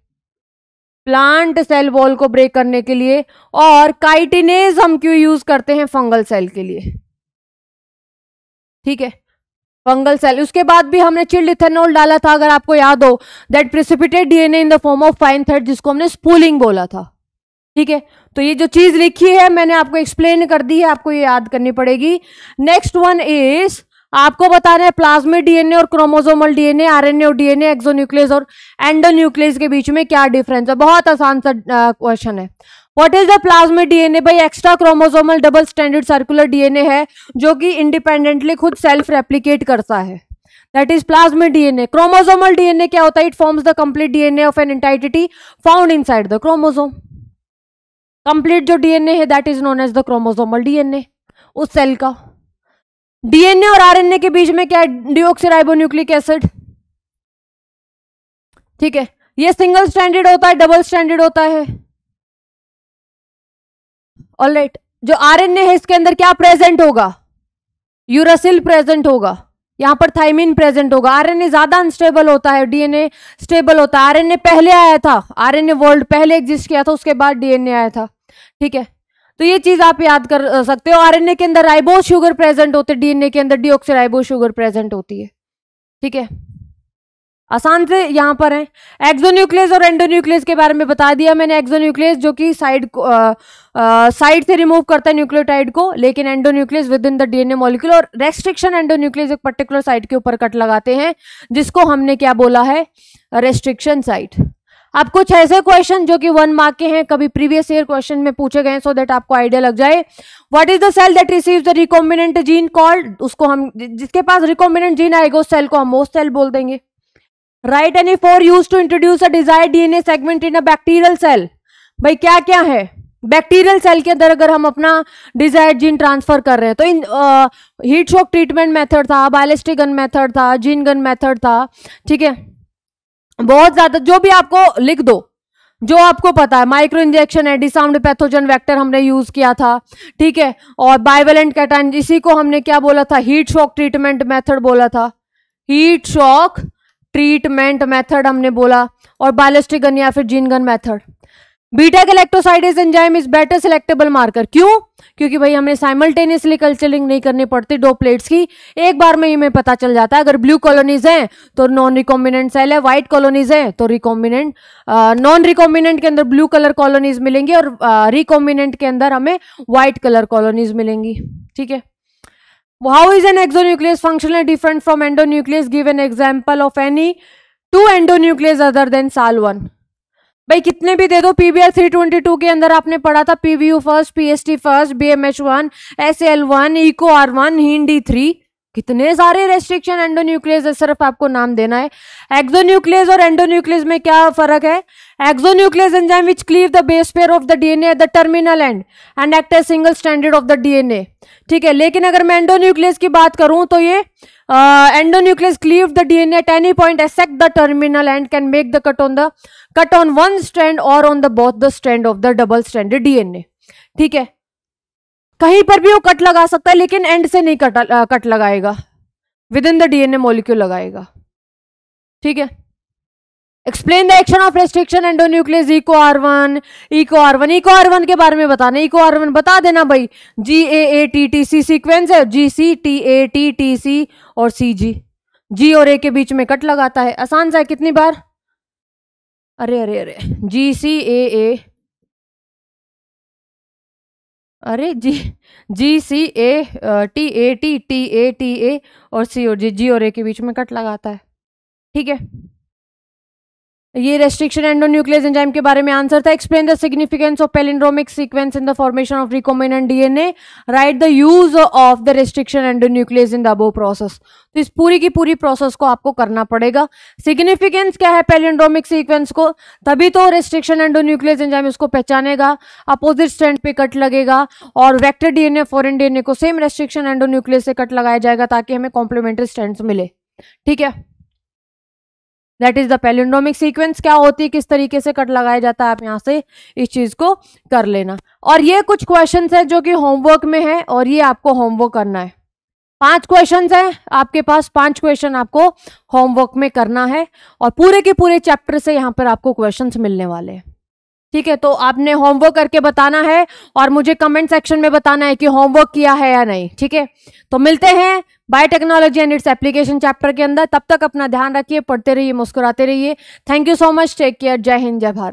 प्लांट सेल वॉल को ब्रेक करने के लिए। और काइटिनेज हम क्यों यूज करते हैं, फंगल सेल के लिए, ठीक है, फंगल सेल। उसके बाद भी हमने चिल्ड इथेनॉल डाला था, अगर आपको याद हो, that precipitate DNA in the form of fine thread, जिसको हमने स्पूलिंग बोला था, ठीक है। तो ये जो चीज लिखी है मैंने आपको एक्सप्लेन कर दी है, आपको ये याद करनी पड़ेगी। नेक्स्ट वन इज आपको बताना है प्लाज्मिड डीएनए और क्रोमोसोमल डीएनए, आरएनए और डीएनए, एक्सोन्यूक्लियस और एंडोन्यूक्लियस के बीच में क्या डिफरेंस है। बहुत आसान सा क्वेश्चन है। What is the plasmid DNA, भाई extra chromosomal double standard circular DNA है जो कि इंडिपेंडेंटली खुद सेल्फ रेप्लीकेट करता है, that is plasmid DNA. Chromosomal DNA क्या होता है, it forms the complete DNA of an entity found inside the chromosome. Complete जो डीएनए है that is known as the chromosomal DNA उस सेल का। डीएनए और आरएनए के बीच में क्या है, डिऑक्सीराइबोन्यूक्लिक एसिड, ठीक है। ये सिंगल स्टैंडर्ड होता है, डबल स्टैंडर्ड होता है, ऑलराइट। जो आरएनए है इसके अंदर क्या प्रेजेंट होगा, यूरासिल प्रेजेंट होगा, यहां पर थाइमिन प्रेजेंट होगा। आरएनए ज्यादा अनस्टेबल होता है, डीएनए स्टेबल होता है। आरएनए पहले आया था, आरएनए वर्ल्ड पहले एग्जिस्ट किया था, उसके बाद डीएनए आया था, ठीक है। तो ये चीज आप याद कर सकते हो। आरएनए के अंदर राइबोस शुगर प्रेजेंट होते, डीएनए के अंदर डीऑक्सीराइबोस शुगर प्रेजेंट होती है, ठीक है। आसान से यहाँ पर है। एक्सोन्यूक्लियस और एंडोन्यूक्लियस के बारे में बता दिया मैंने। एक्सोन्यूक्लियस जो कि साइड से रिमूव करता है न्यूक्लियोटाइड को, लेकिन endonuclease within the DNA molecule. और रेस्ट्रिक्शन एंडोन्यूक्लियस एक पर्टिकुलर साइट के ऊपर कट लगाते हैं, जिसको हमने क्या बोला है, रेस्ट्रिक्शन साइट। अब कुछ ऐसे क्वेश्चन जो कि 1 मार्क के हैं, कभी प्रीवियस ईयर क्वेश्चन में पूछे गए, सो दैट आपको आइडिया लग जाए। What is the cell that receives the recombinant gene called, उसको हम, जिसके पास रिकॉम्बिनेंट जीन आएगा उस सेल को हम होस्ट सेल बोल देंगे। Write any four used to introduce a desired DNA segment in a bacterial cell, भाई क्या क्या है बैक्टीरियल सेल के अंदर अगर हम अपना डिजायर्ड जीन ट्रांसफर कर रहे हैं। तो इन हीट शॉक ट्रीटमेंट मेथड था, बायोलिस्टिक गन मेथड था, जीन गन मेथड था, ठीक है। बहुत ज्यादा जो भी आपको लिख दो जो आपको पता है, माइक्रो इंजेक्शन है, डिसआर्म्ड पैथोजन वेक्टर हमने यूज किया था, ठीक है। और बाइवेलेंट कैटायन, इसी को हमने क्या बोला था, हीट शॉक ट्रीटमेंट मेथड बोला था, हीट शॉक ट्रीटमेंट मेथड हमने बोला। और बायोलिस्टिक गन या फिर gene gun method. Beta galactosidase enzyme is better selectable marker, क्यों, क्योंकि भाई हमें साइमल्टेनियसली कल्चरिंग नहीं करनी पड़ती दो प्लेट्स की, एक बार में ही हमें पता चल जाता है। अगर ब्लू कॉलोनीज हैं तो नॉन रिकॉम्बिनेंट सेल है, व्हाइट कॉलोनीज हैं तो रिकॉम्बिनेंट, नॉन रिकॉम्बिनेंट के अंदर ब्लू कलर कॉलोनीज मिलेंगी और रिकॉम्बिनेंट के अंदर हमें व्हाइट कलर कॉलोनीज मिलेंगी, ठीक है। How is an exonuclease functionally different from endonuclease, give an example of any two endonuclease other than Sal 1। भाई कितने भी दे दो, पीबीआर 322 के अंदर आपने पढ़ा था, PVU first, PST first, BMH 1, SL 1, EcoR 1, Hind 3, कितने सारे रेस्ट्रिक्शन एंडोन्यूक्लियस है, सिर्फ आपको नाम देना है। एक्सोन्यूक्लियस और एंडोन्यूक्लियस में क्या फर्क है, exonuclease enzyme which cleave the base pair of the DNA at the terminal end act as single standard of the DNA, ठीक है। लेकिन अगर मैं एंडोन्यूक्लियस की बात करूं तो ये endonuclease cleave the DNA at any point except the terminal end can make the cut on one strand और on the both the strand of the double standard DNA, ठीक है। कहीं पर भी वो कट लगा सकता है, लेकिन एंड से नहीं कट लगाएगा, within the DNA molecule लगाएगा, ठीक है। Explain the action of restriction endonuclease, Eco R one के बारे में बताना, इको आर 1 बता देना भाई, GAATTC सीक्वेंस है, GC TATTC और CG, जी और ए के बीच में कट लगाता है, आसान सा है, कितनी बार, अरे GCAATTA और C और G और A के बीच में कट लगाता है, ठीक है। ये रेस्ट्रिक्शन एंडोन्यूक्लियस एंजाइम के बारे में आंसर था. Explain the significance of palindromic sequence in the formation of recombinant DNA. Write the use of the restriction endonuclease in the above process. तो इस पूरी की पूरी प्रोसेस को आपको करना पड़ेगा. सिग्निफिकेंस क्या है पैलिंड्रोमिक सीक्वेंस को, तभी तो रेस्ट्रिक्शन एंडोन्यूक्लियस एंजाइम इसको पहचानेगा. अपोजिट स्ट्रैंड पे कट लगेगा और वेक्टर डीएनए फॉरेन डीएनए को सेम रेस्ट्रिक्शन एंडोन्यूक्लियस से कट लगाया जाएगा ताकि हमें कॉम्प्लीमेंट्री स्ट्रैंड्स मिले. ठीक है, that is the palindromic sequence. क्या होती है, किस तरीके से कट लगाया जाता है, आप यहाँ से इस चीज को कर लेना. और ये कुछ क्वेश्चंस है जो कि होमवर्क में है और ये आपको होमवर्क करना है. 5 क्वेश्चंस है आपके पास, 5 क्वेश्चन आपको होमवर्क में करना है और पूरे के पूरे चैप्टर से यहाँ पर आपको क्वेश्चंस मिलने वाले हैं. ठीक है, तो आपने होमवर्क करके बताना है और मुझे कमेंट सेक्शन में बताना है कि होमवर्क किया है या नहीं. ठीक है, तो मिलते हैं biotechnology and its application chapter के अंदर. तब तक अपना ध्यान रखिए, पढ़ते रहिए, मुस्कुराते रहिए. Thank you so much, take care, जय हिंद, जय भारत.